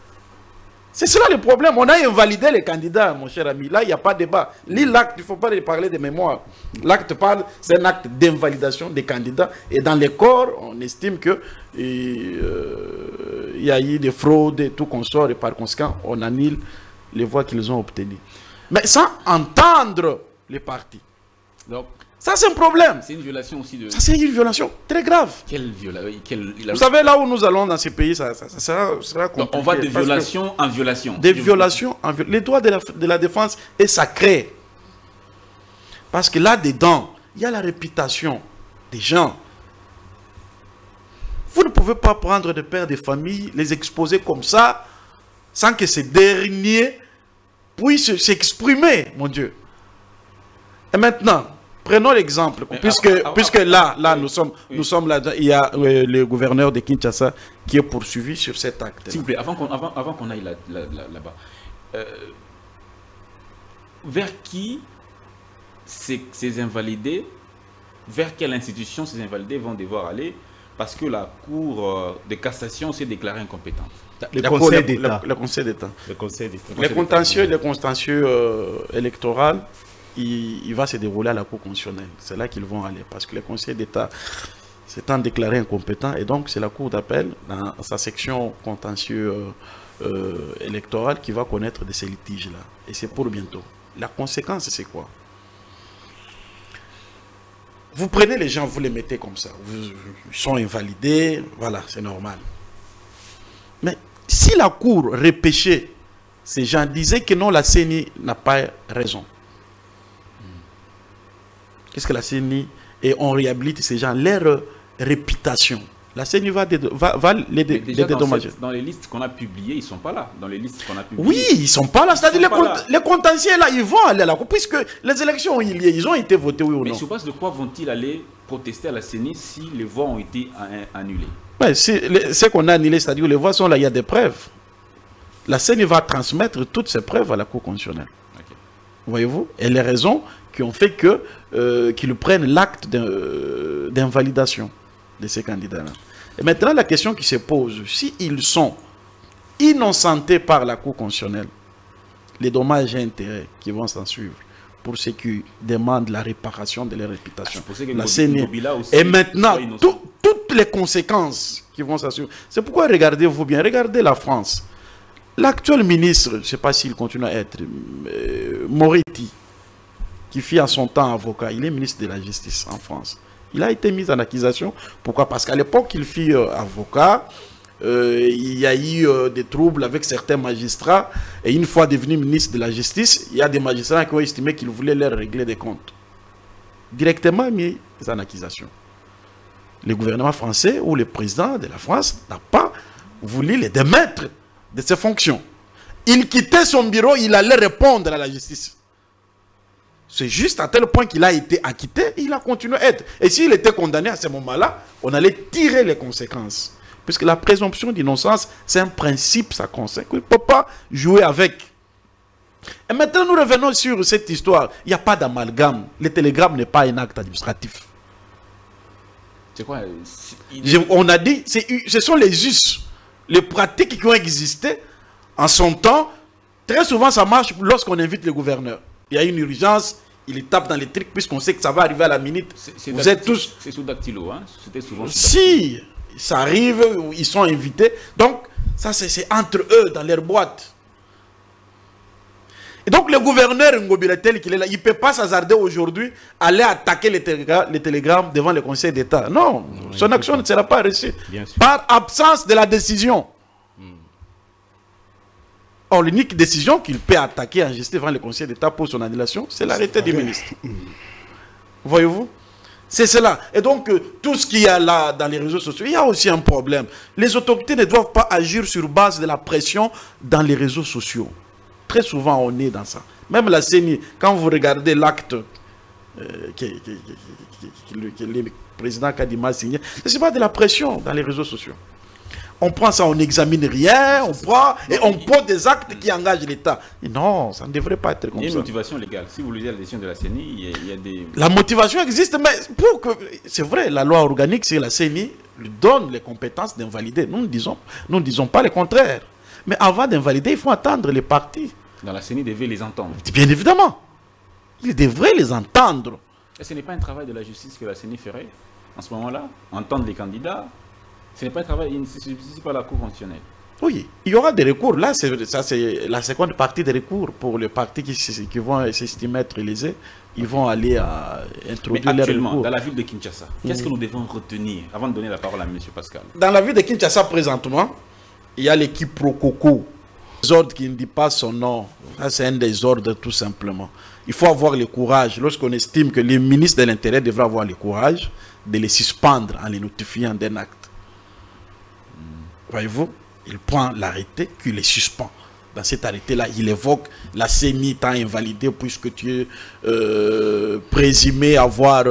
C'est cela le problème. On a invalidé les candidats, mon cher ami. Là, il n'y a pas de débat. Ni l'acte, il ne faut pas parler de mémoire. L'acte parle, c'est un acte d'invalidation des candidats. Et dans les corps, on estime que il y a eu des fraudes et tout consort. Et par conséquent, on annule les voix qu'ils ont obtenues. Mais sans entendre les partis. Donc, ça, c'est un problème. C'est une violation aussi de... Ça, c'est une violation très grave. Quelle violation? Vous savez, là où nous allons dans ces pays, ça sera compliqué. Donc, on va de violation en violation. De violation en violation. Les droits de la défense est sacré. Parce que là-dedans, il y a la réputation des gens. Vous ne pouvez pas prendre de pères de famille, les exposer comme ça, sans que ces derniers puissent s'exprimer, mon Dieu. Et maintenant... Prenons l'exemple, puisque là, nous sommes là, il y a le gouverneur de Kinshasa qui est poursuivi sur cet acte. S'il vous plaît, avant qu'on aille là-bas, vers qui ces invalidés, vers quelle institution ces invalidés vont devoir aller, parce que la Cour de cassation s'est déclarée incompétente? Le Conseil d'État. Les contentieux électoraux, il va se dérouler à la Cour constitutionnelle. C'est là qu'ils vont aller. Parce que le Conseil d'État s'étant déclaré incompétent, et donc c'est la Cour d'appel, dans sa section contentieuse électorale, qui va connaître de ces litiges-là. Et c'est pour bientôt. La conséquence, c'est quoi? Vous prenez les gens, vous les mettez comme ça. Ils sont invalidés, voilà, c'est normal. Mais si la Cour repêchait ces gens, disait que non, la CENI n'a pas raison. Qu'est-ce que la CENI? Et on réhabilite ces gens, leur réputation. La CENI va les dédommager. Dans les listes qu'on a publiées, ils ne sont pas là. Dans les listes qu'on a publiées, oui, ils ne sont pas là. C'est-à-dire les contentieux, là, ils vont aller là. Puisque les élections, ils ont été votés, oui ou non. Mais je suppose de quoi vont-ils aller protester à la CENI si les voix ont été annulées? Mais ce qu'on a annulé, c'est-à-dire les voix sont là, il y a des preuves. La CENI va transmettre toutes ces preuves à la Cour constitutionnelle. voyez-vous, et les raisons qui ont fait qu'ils prennent l'acte d'invalidation de ces candidats-là. Et maintenant, la question qui se pose, s'ils sont innocentés par la Cour constitutionnelle, les dommages et intérêts qui vont s'en suivre pour ceux qui demandent la réparation de leur réputation. La CENI. Et maintenant, toutes les conséquences qui vont s'en suivre. C'est pourquoi, regardez-vous bien, regardez la France. L'actuel ministre, je ne sais pas s'il continue à être, Moretti, qui fit en son temps avocat, il est ministre de la Justice en France. Il a été mis en accusation. Pourquoi? Parce qu'à l'époque, il fit avocat. Il y a eu des troubles avec certains magistrats. Et une fois devenu ministre de la Justice, il y a des magistrats qui ont estimé qu'ils voulaient leur régler des comptes. Directement mis en accusation. Le gouvernement français ou le président de la France n'a pas voulu les démettre de ses fonctions. Il quittait son bureau, il allait répondre à la justice. C'est juste à tel point qu'il a été acquitté, il a continué à être. Et s'il était condamné à ce moment-là, on allait tirer les conséquences. Puisque la présomption d'innocence, c'est un principe sacré. On ne peut pas jouer avec. Et maintenant, nous revenons sur cette histoire. Il n'y a pas d'amalgame. Le télégramme n'est pas un acte administratif. C'est quoi? On a dit, ce sont les us. Les pratiques qui ont existé en son temps, très souvent ça marche lorsqu'on invite le gouverneur. Il y a une urgence, il tape dans les trucs puisqu'on sait que ça va arriver à la minute. Vous êtes tous... C'est sous dactylo, hein? C'était souvent si ça arrive, ils sont invités. Donc, ça c'est entre eux, dans leur boîte. Et donc le gouverneur Ngingobila tel qu'il est là, il ne peut pas s'hasarder aujourd'hui, aller attaquer les télégrammes devant le Conseil d'État. Non, son action ne sera pas reçue. Par absence de la décision. Or, l'unique décision qu'il peut attaquer et injuster devant le Conseil d'État pour son annulation, c'est l'arrêté du ministre. Voyez-vous? C'est cela. Et donc, tout ce qu'il y a là dans les réseaux sociaux, il y a aussi un problème. Les autorités ne doivent pas agir sur base de la pression dans les réseaux sociaux. Très souvent, on est dans ça. Même la CENI, quand vous regardez l'acte que le président Kadima a signé, ce n'est pas de la pression dans les réseaux sociaux. On prend ça, on n'examine rien, on prend et on pose des actes qui engagent l'État. Non, ça ne devrait pas être comme ça. Il y a une motivation légale. Si vous lisez la décision de la CENI, il y a des... La motivation existe, mais pour que... C'est vrai, la loi organique, c'est la CENI, lui donne les compétences d'invalider. Nous ne disons pas le contraire. Mais avant d'invalider, il faut attendre les partis. Dans la CENI, devait les entendre. Bien évidemment. Il devrait les entendre. Et ce n'est pas un travail de la justice que la CENI ferait en ce moment-là? Entendre les candidats? Ce n'est pas un travail, il ne se substitue pas à la Cour constitutionnelle. Oui, il y aura des recours. Là, ça c'est la seconde partie des recours pour les partis qui vont s'estimer être lésés. Ils vont aller à introduire mais actuellement, dans la ville de Kinshasa, qu'est-ce que nous devons retenir avant de donner la parole à M. Pascal? Dans la ville de Kinshasa, présentement, il y a l'équipe Prococo, les ordres qui ne dit pas son nom. C'est un des ordres tout simplement. Il faut avoir le courage, lorsqu'on estime que les ministres de l'Intérieur devraient avoir le courage de les suspendre en les notifiant d'un acte. Voyez-vous, il prend l'arrêté qui les suspend. Dans cet arrêté-là, il évoque la CENI t'a invalidé puisque tu es présumé avoir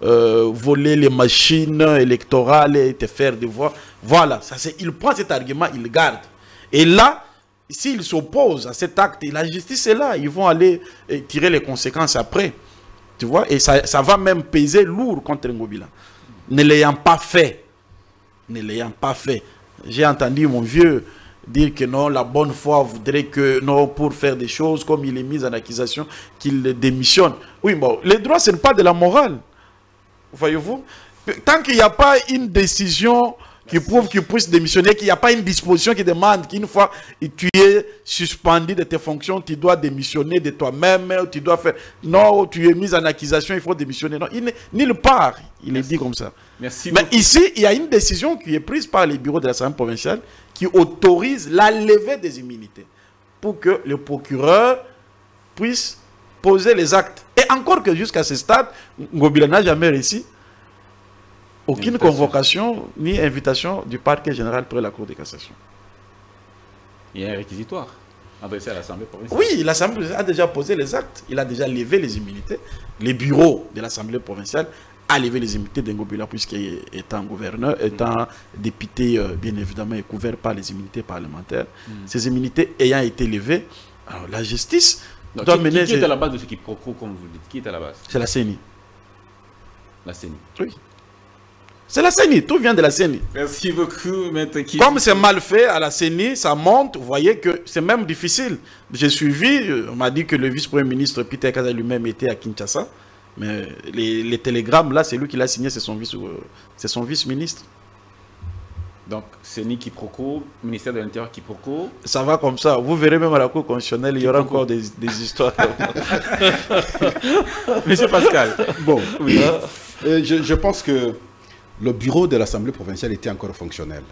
volé les machines électorales et te faire des voix. Voilà, ça c'est. Il prend cet argument, il le garde. Et là, s'il s'oppose à cet acte, la justice est là. Ils vont aller tirer les conséquences après. Tu vois, et ça va même peser lourd contre Ngingobila. Ne l'ayant pas fait. Ne l'ayant pas fait. J'ai entendu mon vieux dire que non, la bonne foi voudrait que non, pour faire des choses, comme il est mis en accusation, qu'il démissionne. Oui, bon, les droits, ce n'est pas de la morale. Voyez-vous? Tant qu'il n'y a pas une décision qui prouve qu'il puisse démissionner, qu'il n'y a pas une disposition qui demande qu'une fois tu es suspendu de tes fonctions, tu dois démissionner de toi-même, tu dois faire... Non, tu es mis en accusation, il faut démissionner. Non, il nulle part, il est dit comme ça. Merci beaucoup. Mais ici, il y a une décision qui est prise par les bureaux de l'Assemblée provinciale qui autorise la levée des immunités pour que le procureur puisse poser les actes. Et encore que jusqu'à ce stade, Ngingobila n'a jamais réussi aucune convocation ni invitation du parquet général près la Cour de cassation. Il y a un réquisitoire adressé à l'Assemblée provinciale. Oui, l'Assemblée provinciale a déjà posé les actes. Il a déjà levé les immunités. Les bureaux de l'Assemblée provinciale a levé les immunités de Ngingobila puisqu'il étant gouverneur, étant député, bien évidemment, est couvert par les immunités parlementaires. Ces immunités ayant été levées, alors la justice Donc, qui est à la base de ce qui procure, comme vous dites? Qui est à la base? C'est la CENI. La CENI. Oui. C'est la CENI, tout vient de la CENI. Merci beaucoup, maître Kivu. Comme c'est mal fait à la CENI, ça monte, vous voyez que c'est même difficile. J'ai suivi, on m'a dit que le vice-premier ministre Peter Kaza lui-même était à Kinshasa, mais les télégrammes, là, c'est lui qui l'a signé, c'est son vice-ministre. Donc, CENI qui procure, ministère de l'Intérieur qui procure. Ça va comme ça. Vous verrez même à la Cour constitutionnelle, il y aura encore des histoires. Monsieur Pascal. Bon, oui. Je pense que le bureau de l'Assemblée provinciale était encore fonctionnel.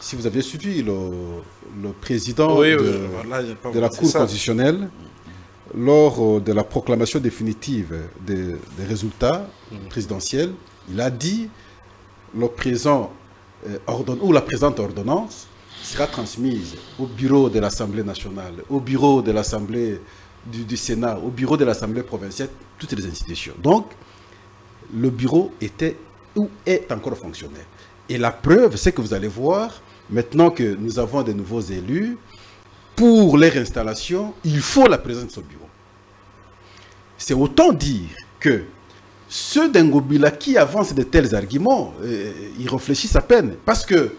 Si vous aviez suivi le président de la Cour constitutionnelle, lors de la proclamation définitive des résultats présidentiels, il a dit le présent ordonne, ou la présente ordonnance sera transmise au bureau de l'Assemblée nationale, au bureau de l'Assemblée du Sénat, au bureau de l'Assemblée provinciale, toutes les institutions. Donc, le bureau était ou est encore fonctionnel. Et la preuve, c'est que vous allez voir, maintenant que nous avons de nouveaux élus, pour les réinstallations, il faut la présence au bureau. C'est autant dire que ceux d'Ngobila qui avancent de tels arguments, ils réfléchissent à peine. Parce que,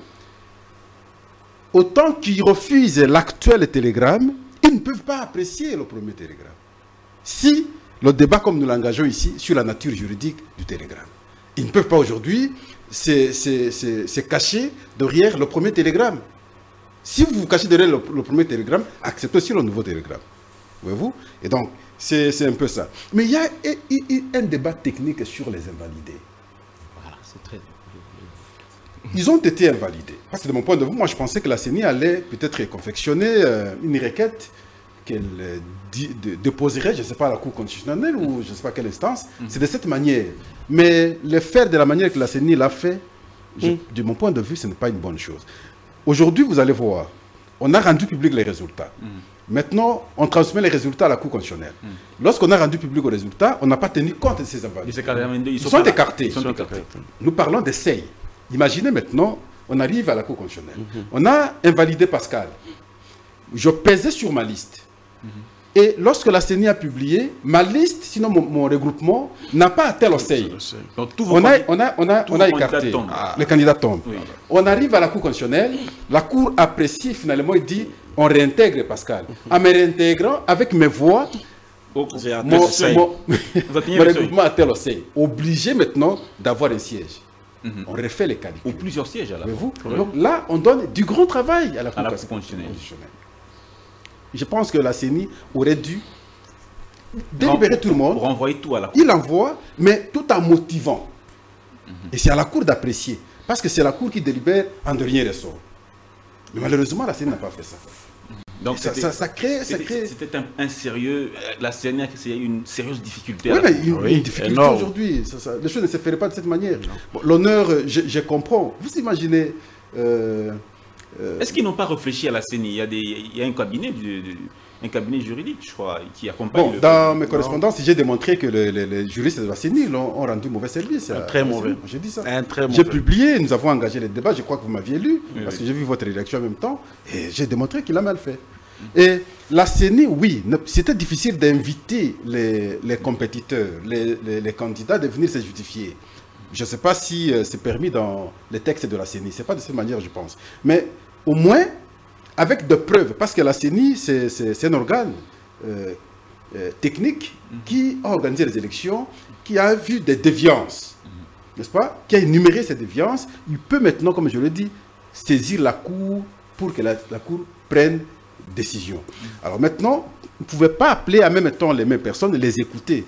autant qu'ils refusent l'actuel télégramme, ils ne peuvent pas apprécier le premier télégramme. Si le débat, comme nous l'engageons ici, sur la nature juridique du télégramme. Ils ne peuvent pas aujourd'hui se cacher derrière le premier télégramme. Si vous vous cachez derrière le premier télégramme, acceptez aussi le nouveau télégramme. Voyez-vous? Et donc, c'est un peu ça. Mais il y a un débat technique sur les invalidés. Voilà, c'est très... Ils ont été invalidés. Parce que de mon point de vue, moi je pensais que la CENI allait peut-être confectionner une requête qu'elle déposerait, je ne sais pas, à la Cour constitutionnelle ou je ne sais pas quelle instance. C'est de cette manière. Mais le faire de la manière que la CENI l'a fait, de mon point de vue, ce n'est pas une bonne chose. Aujourd'hui, vous allez voir, on a rendu public les résultats. Maintenant, on transmet les résultats à la Cour constitutionnelle. Lorsqu'on a rendu public les résultats, on n'a pas tenu compte de ces invalides. Ils sont écartés. Nous parlons des CEI. Imaginez maintenant, on arrive à la Cour constitutionnelle. On a invalidé Pascal. Je pesais sur ma liste. Et lorsque la CENI a publié, ma liste, sinon mon regroupement, n'a pas atteint le CEI. On a écarté. Les candidats tombent. Oui. On arrive à la Cour constitutionnelle. La Cour apprécie finalement et dit on réintègre Pascal. En me réintégrant, avec mes voix, mon regroupement atteint le CEI. Obligé maintenant d'avoir un siège. On refait les calculs. Ou plusieurs sièges à la fois. Donc là, on donne du grand travail à la Cour constitutionnelle. Je pense que la CENI aurait dû délibérer tout le monde, renvoyer tout à la Cour. Il envoie, mais tout en motivant. Et c'est à la Cour d'apprécier. Parce que c'est la Cour qui délibère en dernier ressort. Mais malheureusement, la CENI n'a pas fait ça. Donc ça crée... C'était un sérieux... La CENI a créé une sérieuse difficulté. Oui, mais une difficulté aujourd'hui. Les choses ne se feraient pas de cette manière. Bon, l'honneur, je comprends. Vous imaginez... Est-ce qu'ils n'ont pas réfléchi à la CENI? Il y a un cabinet juridique, je crois, qui accompagne... Bon, dans mes correspondances, j'ai démontré que les juristes de la CENI ont rendu mauvais service. Un très mauvais. J'ai dit ça. J'ai publié, nous avons engagé les débats, je crois que vous m'aviez lu, parce que j'ai vu votre rédaction en même temps, et j'ai démontré qu'il a mal fait. Et la CENI, oui, c'était difficile d'inviter les compétiteurs, les candidats de venir se justifier. Je ne sais pas si c'est permis dans les textes de la CENI. Ce n'est pas de cette manière, je pense. Mais au moins, avec des preuves. Parce que la CENI, c'est un organe technique qui a organisé les élections, qui a vu des déviances, n'est-ce pas? Qui a énuméré ces déviances. Il peut maintenant, comme je le dis, saisir la Cour pour que la Cour prenne décision. Alors maintenant, vous ne pouvez pas appeler en même temps les mêmes personnes et les écouter.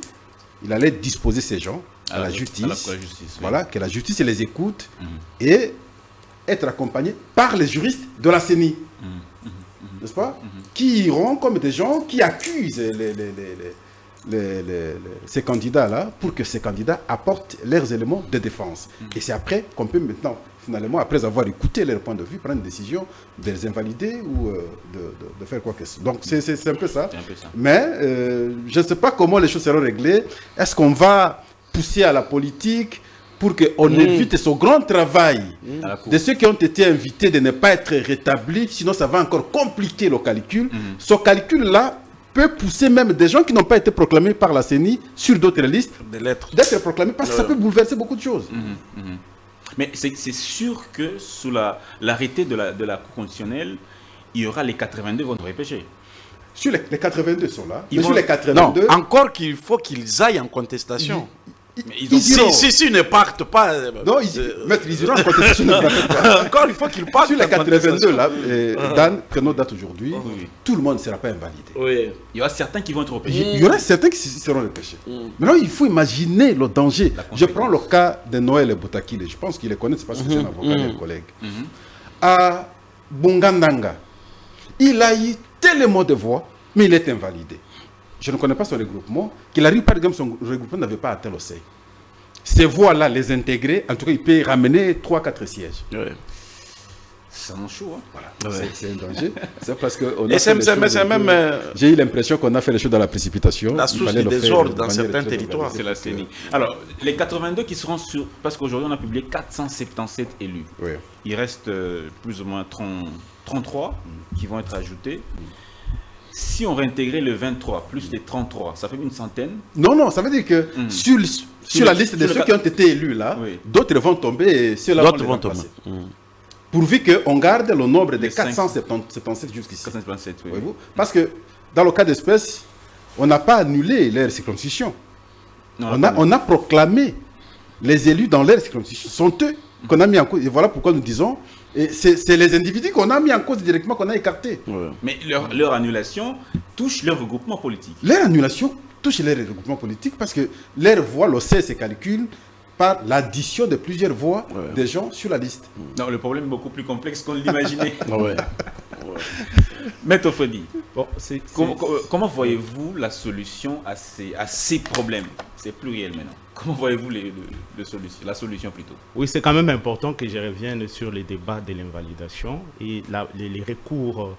Il allait disposer ces gens à la justice, voilà, que la justice les écoute et être accompagnés par les juristes de la CENI, n'est-ce pas, qui iront comme des gens qui accusent ces candidats-là pour que ces candidats apportent leurs éléments de défense. Et c'est après qu'on peut maintenant, finalement, après avoir écouté leur point de vue, prendre une décision de les invalider ou de faire quoi que ce soit. Donc c'est un peu ça. Mais je ne sais pas comment les choses seront réglées. Est-ce qu'on va pousser à la politique pour qu'on évite ce grand travail de ceux qui ont été invités de ne pas être rétablis, sinon ça va encore compliquer le calcul. Ce calcul-là peut pousser même des gens qui n'ont pas été proclamés par la CENI sur d'autres listes d'être proclamés, parce que ça peut bouleverser beaucoup de choses. Mais c'est sûr que sous l'arrêté de la Cour constitutionnelle, il y aura les 82 vont repêcher. Sur les 82 sont là. Sur les 82, non, encore qu'il faut qu'ils aillent en contestation. Si ils ne partent pas... Non, ils iront en contestation. Encore il faut qu'ils partent. Sur les 82, là, Dan, prenons date aujourd'hui, tout le monde ne sera pas invalidé. Oui. Il y aura certains qui vont être repêchés. Il y aura certains qui seront repêchés. Maintenant, il faut imaginer le danger. Je prends le cas de Noël Boutakile. Je pense qu'il les connaît, c'est parce que c'est un avocat et un collègue. À Bungandanga, il a eu tellement de voix, mais il est invalidé. Je ne connais pas son regroupement, qu'il arrive par exemple, son regroupement n'avait pas atteint le seuil. Ces voix-là, les intégrer, en tout cas, il peut ramener 3-4 sièges. Ouais. C'est un chaud, hein. Voilà. Ouais. C'est un danger. C'est parce que on a j'ai eu l'impression qu'on a fait les choses dans la précipitation. La source du désordre dans certains territoires, c'est la CENI. Alors, les 82 qui seront sur... Parce qu'aujourd'hui, on a publié 477 élus. Ouais. Il reste plus ou moins 33 qui vont être ajoutés. Si on réintégrait le 23 plus les 33, ça fait une centaine. Non, non, ça veut dire que sur la liste de ceux qui ont été élus là, d'autres vont tomber et ceux-là vont tomber. Pourvu qu'on garde le nombre de 477 jusqu'ici. Parce que dans le cas d'espèce, on n'a pas annulé leur circonscription. On a proclamé les élus dans leur circonscription. Sont eux qu'on a mis en cause. Et voilà pourquoi nous disons... C'est les individus qu'on a mis en cause directement, qu'on a écartés. Ouais. Mais leur annulation touche leur regroupement politique. Leur annulation touche leur regroupement politique parce que leur voix, le sait, se calcule par l'addition de plusieurs voix des gens sur la liste. Non, le problème est beaucoup plus complexe qu'on l'imaginait. Maître Freddy, bon, comment voyez-vous la solution à ces problèmes? C'est pluriel maintenant. Comment voyez-vous la solution plutôt? Oui, c'est quand même important que je revienne sur les débats de l'invalidation et les recours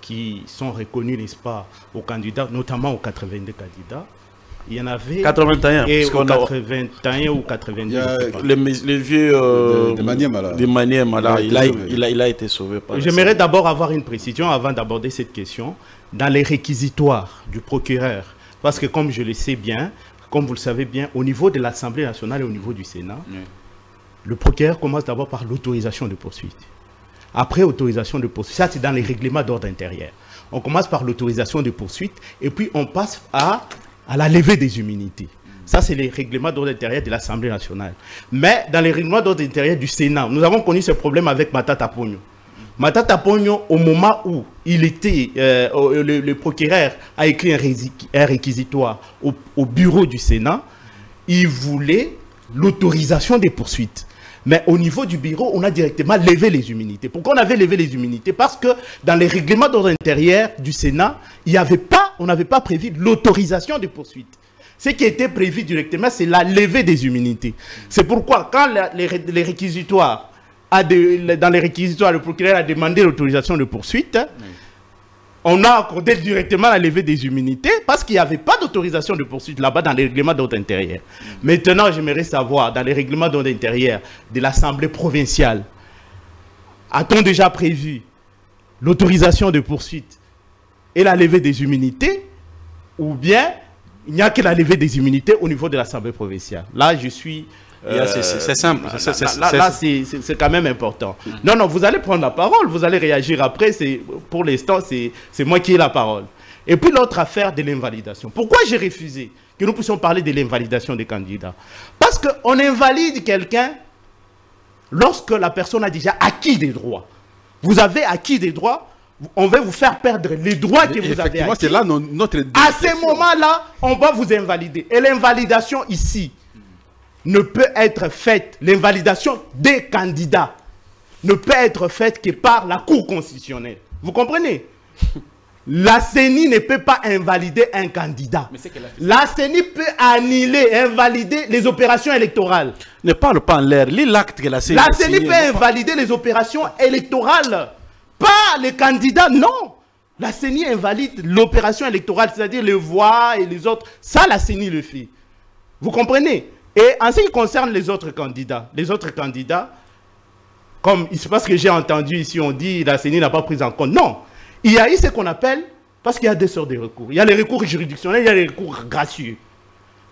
qui sont reconnus, n'est-ce pas, aux candidats, notamment aux 82 candidats. Il y en avait 81, et 81 ou 82. Le vieux de Maniema, il a été sauvé. J'aimerais d'abord avoir une précision avant d'aborder cette question. Dans les réquisitoires du procureur, parce que comme je le sais bien, comme vous le savez bien, au niveau de l'Assemblée nationale et au niveau du Sénat, le procureur commence d'abord par l'autorisation de poursuite. Après autorisation de poursuite, ça c'est dans les règlements d'ordre intérieur. On commence par l'autorisation de poursuite et puis on passe à la levée des immunités. Ça, c'est les règlements d'ordre intérieur de l'Assemblée nationale. Mais dans les règlements d'ordre intérieur du Sénat, nous avons connu ce problème avec Matata Ponyo. Matata Ponyo, au moment où il était, le procureur a écrit un réquisitoire au bureau du Sénat, il voulait l'autorisation des poursuites. Mais au niveau du bureau, on a directement levé les immunités. Pourquoi on avait levé les immunités? Parce que dans les règlements d'ordre intérieur du Sénat, on n'avait pas prévu l'autorisation des poursuites. Ce qui était prévu directement, c'est la levée des immunités. C'est pourquoi quand les réquisitoires... dans les réquisitoires, le procureur a demandé l'autorisation de poursuite. On a accordé directement la levée des immunités parce qu'il n'y avait pas d'autorisation de poursuite là-bas dans les règlements d'ordre intérieur. Maintenant, j'aimerais savoir, dans les règlements d'ordre intérieur de l'Assemblée provinciale, a-t-on déjà prévu l'autorisation de poursuite et la levée des immunités, ou bien il n'y a que la levée des immunités au niveau de l'Assemblée provinciale? Là, je suis... c'est simple. Là, c'est quand même important. Non, non, vous allez prendre la parole, vous allez réagir après. Pour l'instant, c'est moi qui ai la parole. Et puis l'autre affaire de l'invalidation. Pourquoi j'ai refusé que nous puissions parler de l'invalidation des candidats? Parce qu'on invalide quelqu'un lorsque la personne a déjà acquis des droits. Vous avez acquis des droits, on va vous faire perdre les droits que vous avez acquis. C'est là notre décision. À ce moment-là, on va vous invalider. Et l'invalidation ici ne peut être faite, l'invalidation des candidats ne peut être faite que par la Cour constitutionnelle. Vous comprenez? La CENI ne peut pas invalider un candidat. La CENI peut annuler, invalider les opérations électorales. Ne parle pas en l'air, lis l'acte que la CENI... La CENI peut invalider les opérations électorales, pas les candidats, non. La CENI invalide l'opération électorale, c'est-à-dire les voix et les autres. Ça, la CENI le fait. Vous comprenez? Et en ce qui concerne les autres candidats, comme c'est parce que j'ai entendu ici, on dit la CENI n'a pas pris en compte. Non, il y a eu ce qu'on appelle Parce qu'il y a deux sortes de recours. Il y a les recours juridictionnels, il y a les recours gracieux.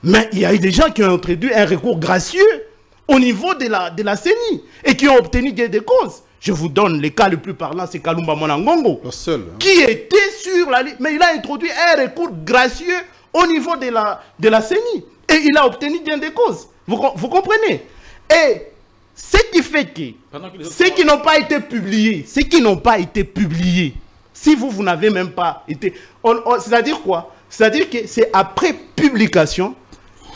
Mais il y a eu des gens qui ont introduit un recours gracieux au niveau de la CENI et qui ont obtenu gain de cause. Je vous donne le cas le plus parlant, c'est Kalumba Monangongo. Le seul. Hein. Qui était sur la liste. Mais il a introduit un recours gracieux au niveau de la CENI. Et il a obtenu gain de cause. Vous comprenez? Et ce qui fait que ceux qui n'ont pas été publiés, si vous n'avez même pas été... C'est-à-dire quoi? C'est-à-dire que c'est après publication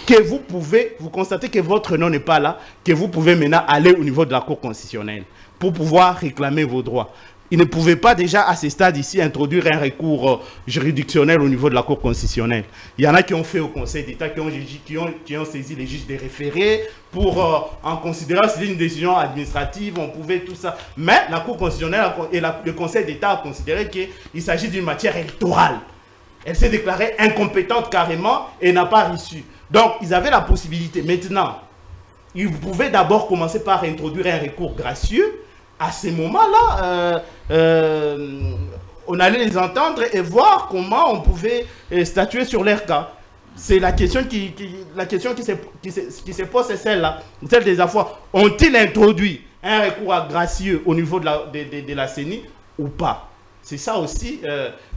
que vous pouvez, vous constatez que votre nom n'est pas là, que vous pouvez maintenant aller au niveau de la Cour constitutionnelle pour pouvoir réclamer vos droits. Ils ne pouvaient pas déjà à ce stade ici introduire un recours juridictionnel au niveau de la Cour constitutionnelle. Il y en a qui ont fait au Conseil d'État, qui ont saisi les juges des référés pour en considérant c'est une décision administrative, on pouvait tout ça. Mais la Cour constitutionnelle et le Conseil d'État a considéré qu'il s'agit d'une matière électorale. Elle s'est déclarée incompétente carrément et n'a pas reçu. Donc, ils avaient la possibilité. Maintenant, ils pouvaient d'abord commencer par introduire un recours gracieux. À ce moment-là, on allait les entendre et voir comment on pouvait statuer sur leur cas. C'est la question qui se pose, c'est celle-là, celle des affaires. Ont-ils introduit un recours gracieux au niveau de la CENI ou pas? C'est ça aussi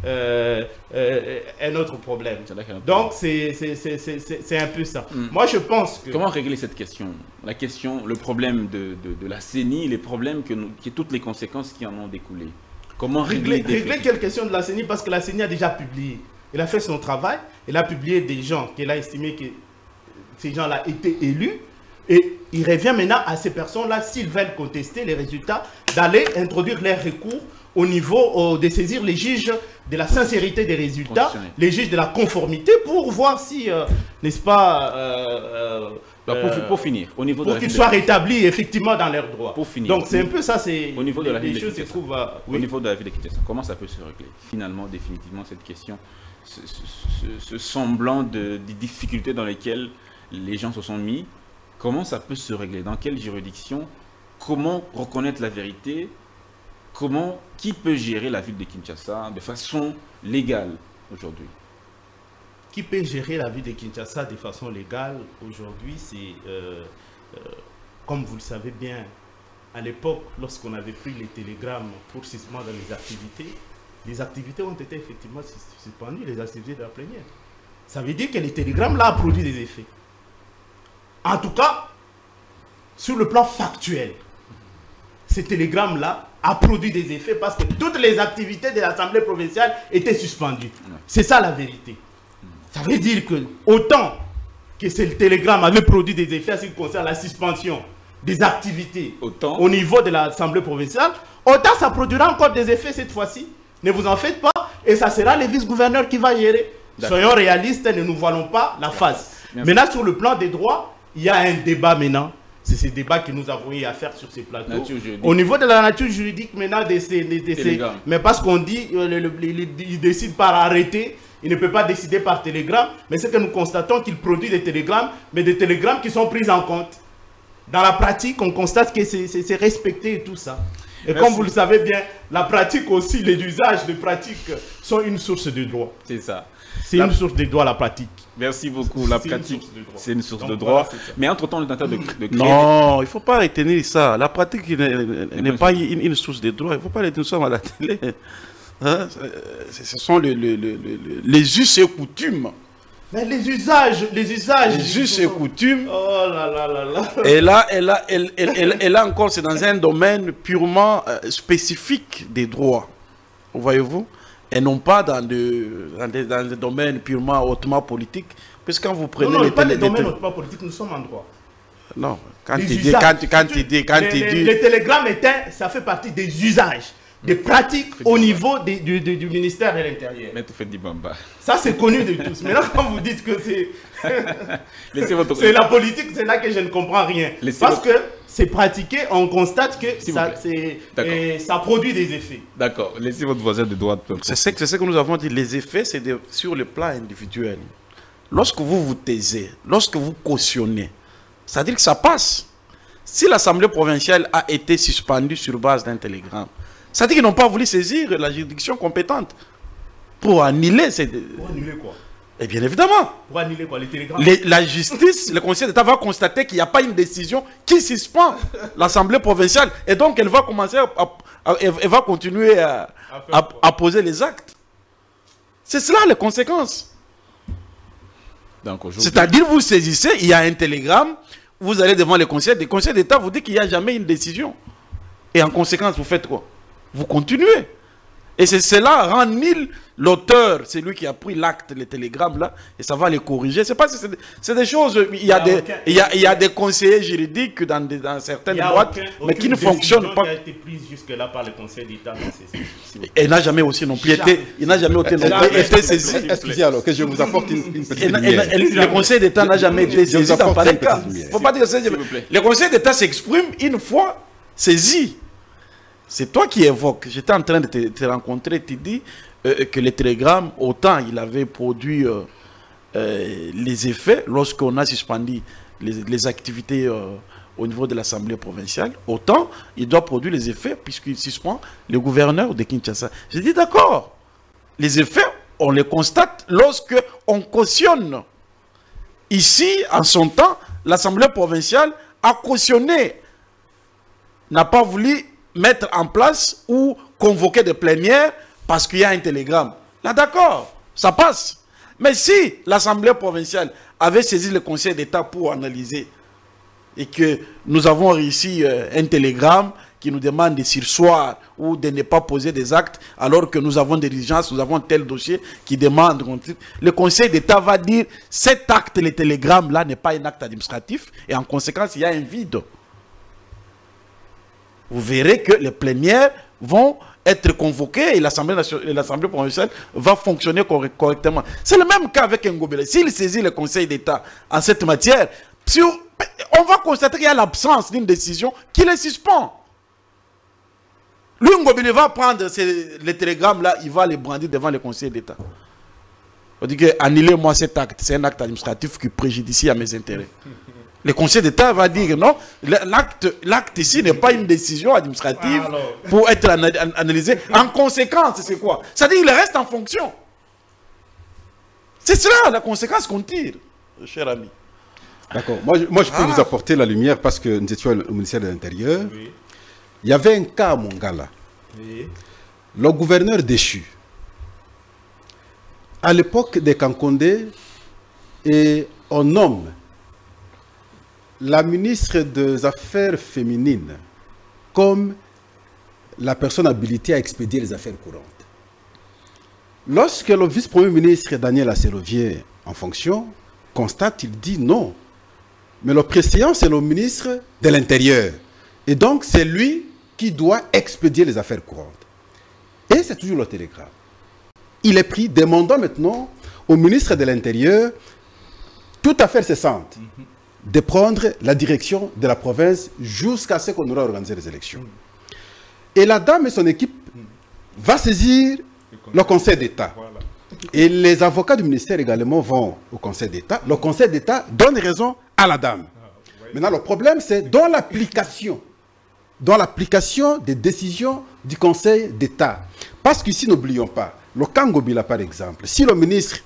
un autre problème. Donc, c'est un peu ça. Mm. Moi, je pense que... Comment régler cette question? La question, le problème de la CENI, les problèmes, toutes les conséquences qui en ont découlé. Comment régler quelle question de la CENI? Parce que la CENI a déjà publié. Elle a fait son travail. Elle a publié des gens qu'elle a estimé que ces gens-là étaient élus. Et il revient maintenant à ces personnes-là, s'ils veulent contester les résultats, d'aller introduire leurs recours au niveau de saisir les juges de la sincérité des résultats, les juges de la conformité pour voir si, n'est-ce pas... pour finir, au niveau de pour qu'ils soient rétablis effectivement dans leurs droits. Pour finir. Donc c'est un peu ça, c'est les choses qui se trouvent... Au niveau de la vie d'équitation, comment ça peut se régler finalement, définitivement, cette question, ce semblant des difficultés dans lesquelles les gens se sont mis, comment ça peut se régler? Dans quelle juridiction? Comment reconnaître la vérité? Comment, qui peut gérer la ville de Kinshasa de façon légale aujourd'hui? Qui peut gérer la ville de Kinshasa de façon légale aujourd'hui? C'est, comme vous le savez bien, à l'époque, lorsqu'on avait pris les télégrammes pour cessement dans les activités ont été effectivement suspendues, les activités de la plénière. Ça veut dire que les télégrammes, là, ont produit des effets. En tout cas, sur le plan factuel, ces télégrammes-là a produit des effets parce que toutes les activités de l'Assemblée provinciale étaient suspendues. C'est ça la vérité. Ça veut dire que autant que ce télégramme avait produit des effets en ce qui concerne la suspension des activités au niveau de l'Assemblée provinciale, autant ça produira encore des effets cette fois-ci. Ne vous en faites pas et ça sera le vice-gouverneur qui va gérer. Soyons réalistes et ne nous voilons pas la face. Maintenant, sur le plan des droits, il y a un débat maintenant. C'est ce débat que nous avons eu à faire sur ces plateaux. Au niveau de la nature juridique maintenant, mais parce qu'on dit il décide par arrêté, il ne peut pas décider par télégramme, mais c'est que nous constatons qu'il produit des télégrammes, mais des télégrammes qui sont pris en compte. Dans la pratique, on constate que c'est respecté et tout ça. Et merci. Comme vous le savez bien, la pratique aussi, les usages de pratique sont une source de droit. C'est ça. C'est une source de droit, la pratique. Merci beaucoup. La pratique, c'est une source de droit. Voilà, mais entre-temps, on est en train de créer... Non, il ne faut pas retenir ça. La pratique n'est pas une source de droit. Il ne faut pas retenir ça à la télé. Hein? Ce sont les us et coutumes. Mais les usages. Les us et coutumes. Oh là là là là. Et là encore, c'est dans un domaine purement spécifique des droits. Voyez-vous? Et non pas dans des domaines purement hautement politiques. Puisque quand vous prenez... Non, non, pas des domaines hautement politiques, nous sommes en droit. Non, quand il dit... Le télégramme éteint, ça fait partie des usages, des pratiques au niveau du ministère de l'Intérieur. Maître Freddy Momba. Ça, c'est connu de tous. Maintenant, quand vous dites que c'est... c'est la politique, c'est là que je ne comprends rien. Parce que c'est pratiqué, on constate que ça produit des effets. D'accord. Laissez votre voisin de droite. C'est ce que nous avons dit. Les effets, c'est sur le plan individuel. Lorsque vous vous taisez, lorsque vous cautionnez, ça veut dire que ça passe. Si l'Assemblée provinciale a été suspendue sur base d'un télégramme, ça veut dire qu'ils n'ont pas voulu saisir la juridiction compétente. pour annuler ces... Pour annuler quoi? Et bien évidemment. Pour annuler quoi? Les télégrammes? La justice, le Conseil d'État va constater qu'il n'y a pas une décision qui suspend l'Assemblée provinciale. Et donc, elle va commencer elle va continuer à poser les actes. C'est cela les conséquences. C'est-à-dire, vous saisissez, il y a un télégramme, vous allez devant le Conseil d'État vous dit qu'il n'y a jamais une décision. Et en conséquence, vous faites quoi? Vous continuez. Et c'est cela, rend nul l'auteur, c'est lui qui a pris l'acte, les télégrammes là, et ça va les corriger. C'est pas, c'est des choses, il y a des conseillers juridiques dans certaines boîtes, mais qui ne fonctionnent pas. Il n'a été prise jusque-là par le Conseil d'État. Il n'a jamais aussi non plus été, il n'a jamais été saisi. Excusez alors que je vous apporte une petite lumière. Le Conseil d'État n'a jamais été saisi dans pareil cas. Faut pas dire ça. Le Conseil d'État s'exprime une fois saisi. C'est toi qui évoques. J'étais en train de te rencontrer, tu dis que les télégrammes, autant il avait produit les effets lorsqu'on a suspendu les activités au niveau de l'Assemblée provinciale, autant il doit produire les effets puisqu'il suspend le gouverneur de Kinshasa. J'ai dit d'accord, les effets, on les constate lorsque on cautionne. Ici, en son temps, l'Assemblée provinciale a cautionné, n'a pas voulu mettre en place ou convoquer des plénières parce qu'il y a un télégramme. Là, d'accord, ça passe. Mais si l'Assemblée provinciale avait saisi le Conseil d'État pour analyser et que nous avons réussi un télégramme qui nous demande de sursoir ou de ne pas poser des actes alors que nous avons des urgences, nous avons tel dossier qui demande, le Conseil d'État va dire cet acte, le télégramme là n'est pas un acte administratif et en conséquence il y a un vide. Vous verrez que les plénières vont être convoquées et l'Assemblée provinciale va fonctionner correctement. C'est le même cas avec Ngingobila. S'il saisit le Conseil d'État en cette matière, on va constater qu'il y a l'absence d'une décision qui les suspend. Lui, Ngingobila va prendre les télégrammes-là, il va les brandir devant le Conseil d'État. On dit que annulez-moi cet acte, c'est un acte administratif qui préjudicie à mes intérêts. Le Conseil d'État va dire non, l'acte ici n'est pas une décision administrative pour être analysée. En conséquence, c'est quoi? C'est-à-dire qu'il reste en fonction. C'est cela la conséquence qu'on tire, cher ami. D'accord. Moi, je peux vous apporter la lumière parce que nous étions au ministère de l'Intérieur. Oui. Il y avait un cas à Mongala. Oui. Le gouverneur déchu. À l'époque des Kankondé, et on nomme la ministre des Affaires féminines comme la personne habilitée à expédier les affaires courantes. Lorsque le vice-premier ministre Daniel Aselo vient en fonction, constate, il dit non. Mais le précédent, c'est le ministre de l'Intérieur. Et donc, c'est lui qui doit expédier les affaires courantes. Et c'est toujours le télégramme. Il est pris, demandant maintenant au ministre de l'Intérieur, toute affaire cessante, de prendre la direction de la province jusqu'à ce qu'on aura organisé les élections. Et la dame et son équipe va saisir le Conseil d'État. Voilà. Et les avocats du ministère également vont au Conseil d'État. Le Conseil d'État donne raison à la dame. Maintenant, le problème, c'est dans l'application des décisions du Conseil d'État. Parce qu'ici, n'oublions pas, le Ngingobila, par exemple, si le ministre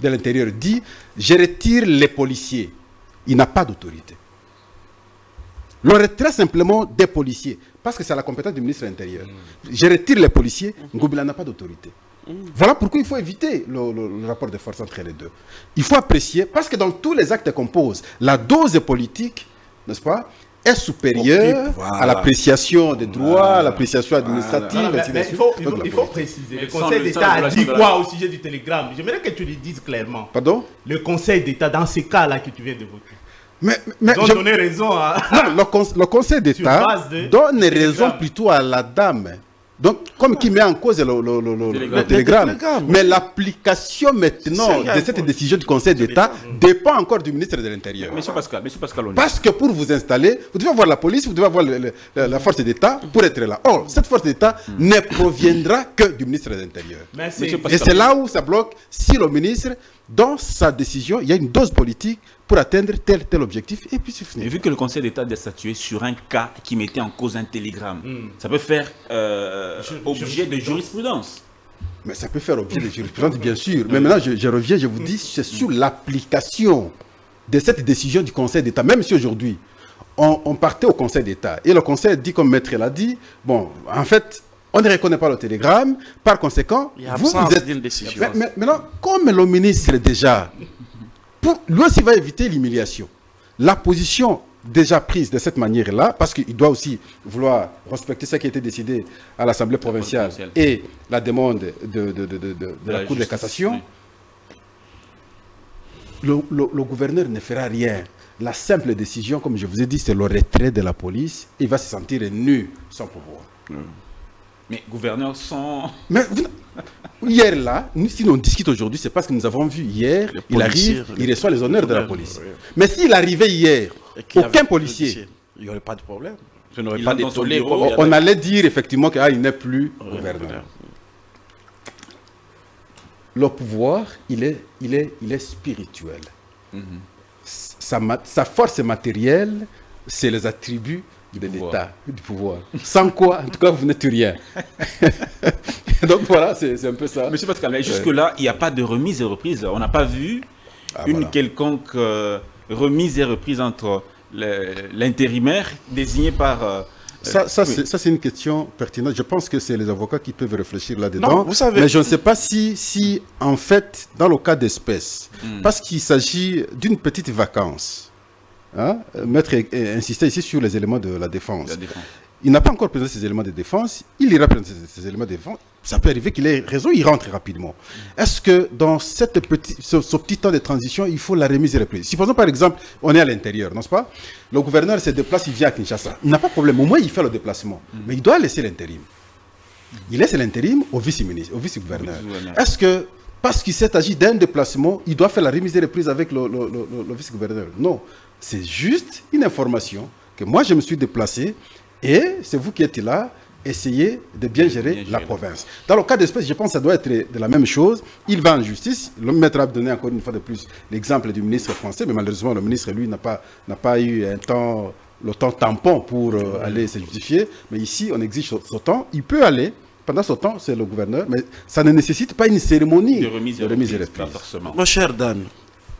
de l'Intérieur dit « Je retire les policiers », il n'a pas d'autorité. Le retrait simplement des policiers, parce que c'est la compétence du ministre de l'Intérieur. Je retire les policiers, Ngingobila n'a pas d'autorité. Voilà pourquoi il faut éviter le rapport de force entre les deux. Il faut apprécier, parce que dans tous les actes qu'on pose, la dose politique, n'est-ce pas, est supérieure à l'appréciation des droits, à l'appréciation administrative, etc. Il faut préciser. Le Conseil d'État a dit quoi au sujet du télégramme? J'aimerais que tu le dises clairement. Pardon? Le Conseil d'État, dans ces cas-là que tu viens de voter, ils ont donné raison à... Le Conseil d'État donne raison plutôt à la dame. Donc, comme qui met en cause le télégramme. Mais l'application maintenant de cette décision du Conseil d'État dépend encore du ministre de l'Intérieur. Monsieur Pascal Ongé. Parce que pour vous installer, vous devez avoir la police, vous devez avoir la force d'État pour être là. Or, cette force d'État ne proviendra que du ministre de l'Intérieur. Et c'est là où ça bloque. Si le ministre, dans sa décision, il y a une dose politique pour atteindre tel objectif, et puis c'est fini. Et vu que le Conseil d'État a statué sur un cas qui mettait en cause un télégramme, ça peut faire objet de jurisprudence. Mais ça peut faire l'objet de jurisprudence, bien sûr. Mais maintenant, je reviens, je vous dis, c'est sur l'application de cette décision du Conseil d'État. Même si aujourd'hui, on partait au Conseil d'État. Et le Conseil dit, comme Maître l'a dit, bon, en fait, on ne reconnaît pas le télégramme. Par conséquent, vous êtes... Une décision. Mais maintenant, comme le ministre déjà, lui aussi va éviter l'humiliation. La position déjà prise de cette manière-là, parce qu'il doit aussi vouloir respecter ce qui a été décidé à l'Assemblée provinciale et la demande de la Cour de cassation, le gouverneur ne fera rien. La simple décision, comme je vous ai dit, c'est le retrait de la police. Il va se sentir nu sans pouvoir. Mais gouverneur sans... Mais, hier, là, si nous discutons aujourd'hui, c'est parce que nous avons vu hier, il arrive, il reçoit les honneurs de la police. Mais s'il arrivait hier, aucun policier, il n'y aurait pas de problème. Je n'aurais pas détollé. On allait dire effectivement qu'il n'est plus gouverneur. Le pouvoir, il est spirituel. Sa force matérielle, c'est les attributs de l'État, du pouvoir. Sans quoi, en tout cas, vous n'êtes rien. Donc voilà, c'est un peu ça. Monsieur Pascal, jusque-là, il n'y a pas de remise et reprise. On n'a pas vu une quelconque remise et reprise entre l'intérimaire désigné par... Ça c'est une question pertinente. Je pense que c'est les avocats qui peuvent réfléchir là-dedans. Mais je ne sais pas si en fait, dans le cas d'espèce, parce qu'il s'agit d'une petite vacance, hein, Maître insister ici sur les éléments de la défense. Il n'a pas encore présenté ces éléments de défense. Il ira présenter ces éléments de défense. Ça peut arriver qu'il ait raison, il rentre rapidement. Est-ce que dans ce petit temps de transition, il faut la remise et reprise? Si par exemple, on est à l'intérieur, n'est-ce pas? Le gouverneur se déplace, il vient à Kinshasa. Il n'a pas de problème, au moins il fait le déplacement. Mais il doit laisser l'intérim. Il laisse l'intérim au vice-ministre, au vice-gouverneur. Est-ce que, parce qu'il s'agit d'un déplacement, il doit faire la remise et reprise avec le vice-gouverneur? Non, c'est juste une information que moi je me suis déplacé et c'est vous qui êtes là. Essayer de bien gérer la province. Dans le cas d'espèce, je pense que ça doit être de la même chose. Il va en justice. Le maître a donné encore une fois de plus l'exemple du ministre français, mais malheureusement, le ministre, lui, n'a pas eu un temps, le temps tampon pour aller se justifier. Mais ici, on exige ce temps. Il peut aller. Pendant ce temps, c'est le gouverneur. Mais ça ne nécessite pas une cérémonie de remise et reprise. Mon cher Dan.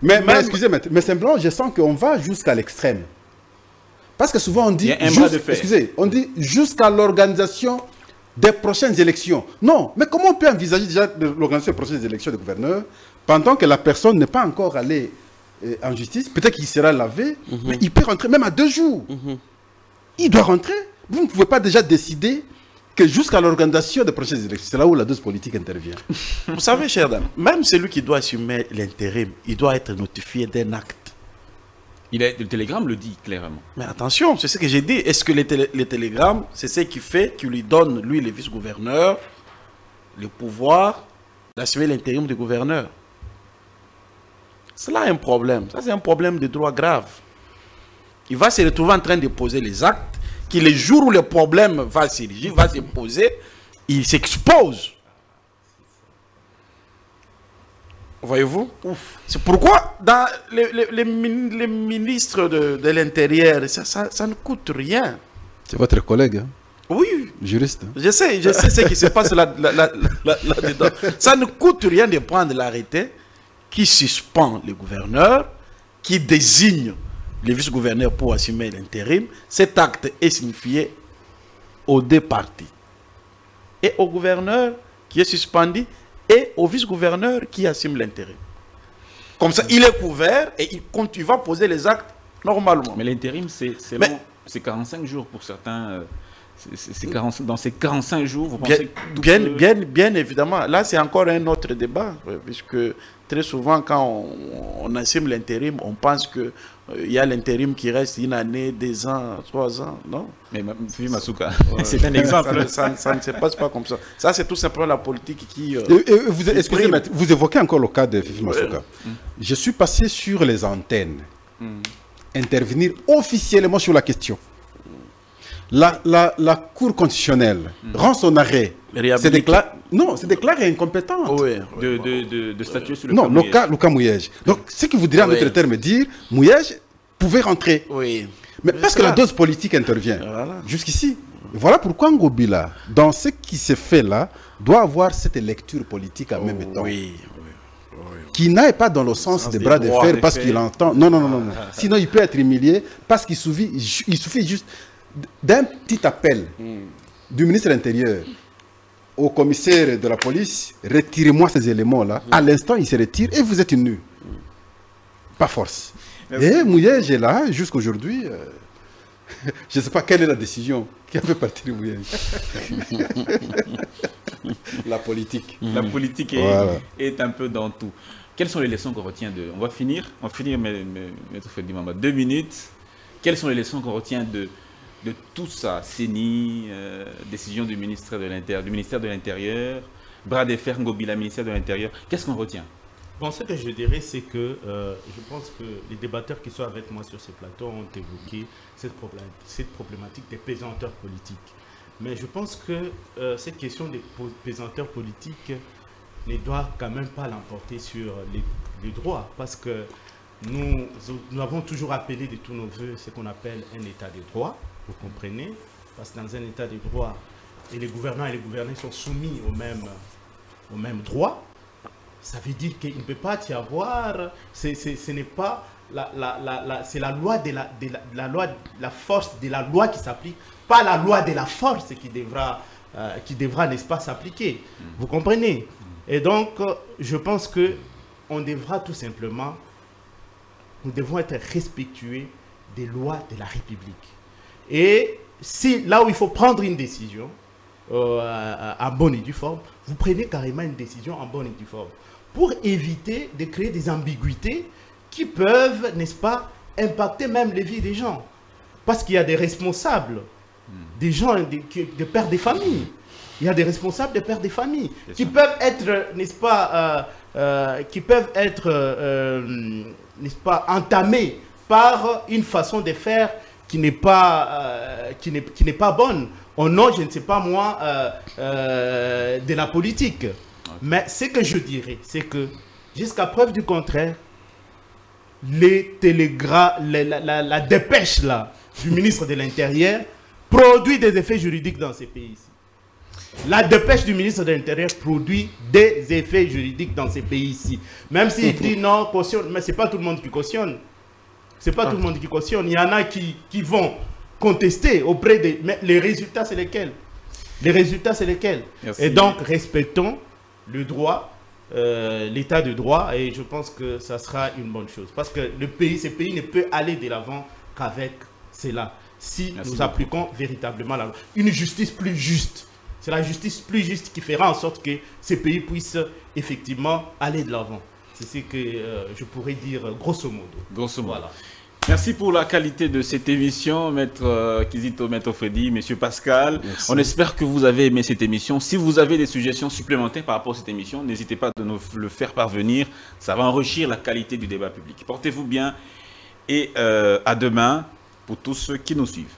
Mais excusez-moi, mais simplement, je sens qu'on va jusqu'à l'extrême. Parce que souvent on dit, jusqu'à l'organisation des prochaines élections. Non, mais comment on peut envisager déjà l'organisation des prochaines élections de gouverneur pendant que la personne n'est pas encore allée en justice? Peut-être qu'il sera lavé, mais il peut rentrer même à 2 jours. Il doit rentrer. Vous ne pouvez pas déjà décider que jusqu'à l'organisation des prochaines élections, c'est là où la dose politique intervient. Vous savez, chère dame, même celui qui doit assumer l'intérim, il doit être notifié d'un acte. Le télégramme le dit clairement. Mais attention, c'est ce que j'ai dit. Est-ce que le télégramme, c'est ce qui fait qu'il lui donne, lui, le vice-gouverneur, le pouvoir d'assurer l'intérim du gouverneur? Cela a un problème. Ça, c'est un problème de droit grave. Il va se retrouver en train de poser les actes qui, le jour où le problème va surgir, va se poser, il s'expose. Voyez-vous? C'est pourquoi dans les ministres de l'Intérieur, ça ne coûte rien. C'est votre collègue, hein? Oui. Juriste. Hein? Je sais ce qui se passe là-dedans. Ça ne coûte rien de prendre l'arrêté qui suspend le gouverneur, qui désigne le vice-gouverneur pour assumer l'intérim. Cet acte est signifié aux deux parties. Et au gouverneur qui est suspendu, et au vice-gouverneur qui assume l'intérim. Comme ça, il est couvert et il va poser les actes normalement. Mais l'intérim, c'est 45 jours pour certains. Dans ces 45 jours, vous pensez que... Bien évidemment. Là, c'est encore un autre débat. Puisque très souvent, quand on assume l'intérim, on pense que il y a l'intérim qui reste 1 année, 2 ans, 3 ans, non? Mais Fifi Masuka, c'est un exemple. Ça ne se passe pas comme ça. Ça, c'est tout simplement la politique qui... Excusez-moi, vous évoquez encore le cas de Fifi Masuka. Je suis passé sur les antennes, intervenir officiellement sur la question. La Cour constitutionnelle rend son arrêt. C'est déclaré incompétente. De statuer sur le cas Mouillège. Non, Lucas Mouillège. Donc, ce que vous direz en d'autres termes, dire Mouillège pouvait rentrer. Oui. Mais parce que la dose politique intervient. Jusqu'ici, Voilà pourquoi Ngobila, dans ce qui se fait là, doit avoir cette lecture politique en même temps. Oui, oui. Qui n'aille pas dans le sens des bras de fer parce qu'il entend. Non, non, non, non. Sinon, il peut être humilié parce qu'il suffit juste d'un petit appel du ministre de l'Intérieur au commissaire de la police. Retirez-moi ces éléments-là. À l'instant, il se retire et vous êtes nus. Pas force. Et Mouyège est là jusqu'aujourd'hui. Je ne sais pas quelle est la décision qui a fait partir Mouyège. La politique. La politique est, voilà, est un peu dans tout. Quelles sont les leçons qu'on retient de... On va finir, maître Freddy Momba, 2 minutes. Quelles sont les leçons qu'on retient de tout ça? CENI, décision du ministère de l'Intérieur, bras de fer Ngobila, ministère de l'Intérieur. Qu'est-ce qu'on retient? Bon, ce que je dirais, c'est que je pense que les débatteurs qui sont avec moi sur ce plateau ont évoqué cette problématique des pesanteurs politiques. Mais je pense que cette question des pesanteurs politiques ne doit quand même pas l'emporter sur les droits, parce que nous avons toujours appelé de tous nos voeux ce qu'on appelle un état de droit, vous comprenez, parce que dans un état de droit, et les gouvernants et les gouvernés sont soumis au même droit. Ça veut dire qu'il ne peut pas y avoir, ce n'est pas la loi de la force de la loi qui s'applique, pas la loi de la force qui devra n'est-ce pas, s'appliquer. Vous comprenez? Et donc, je pense que on devra tout simplement, nous devons être respectueux des lois de la République. Et si là où il faut prendre une décision en bonne et due forme, vous prenez carrément une décision en bonne et due forme pour éviter de créer des ambiguïtés qui peuvent, n'est-ce pas, impacter même les vies des gens. Parce qu'il y a des responsables, des gens, des pères des familles. Il y a des responsables des pères des familles qui peuvent être, n'est-ce pas, n'est-ce pas, entamés par une façon de faire qui n'est pas, qui n'est pas bonne. Au nom, je ne sais pas moi, de la politique. Mais ce que je dirais, c'est que jusqu'à preuve du contraire, les télégrammes, la dépêche là, du ministre de l'Intérieur produit des effets juridiques dans ces pays-ci. La dépêche du ministre de l'Intérieur produit des effets juridiques dans ces pays-ci. Même s'il dit non, cautionne, mais ce n'est pas tout le monde qui cautionne. Ce n'est pas tout le monde qui cautionne. Il y en a qui vont contester auprès des... Mais les résultats, c'est lesquels? Les résultats, c'est lesquels? Merci. Et donc, respectons le droit, l'état de droit, et je pense que ça sera une bonne chose. Parce que le pays, ce pays ne peut aller de l'avant qu'avec cela. Si Merci nous beaucoup. Appliquons véritablement la loi. Une justice plus juste. C'est la justice plus juste qui fera en sorte que ces pays puissent effectivement aller de l'avant. C'est ce que je pourrais dire grosso modo. Grosso modo. Voilà. Merci pour la qualité de cette émission, maître Kizito, maître Freddy, monsieur Pascal. Merci. On espère que vous avez aimé cette émission. Si vous avez des suggestions supplémentaires par rapport à cette émission, n'hésitez pas à nous le faire parvenir. Ça va enrichir la qualité du débat public. Portez-vous bien et à demain pour tous ceux qui nous suivent.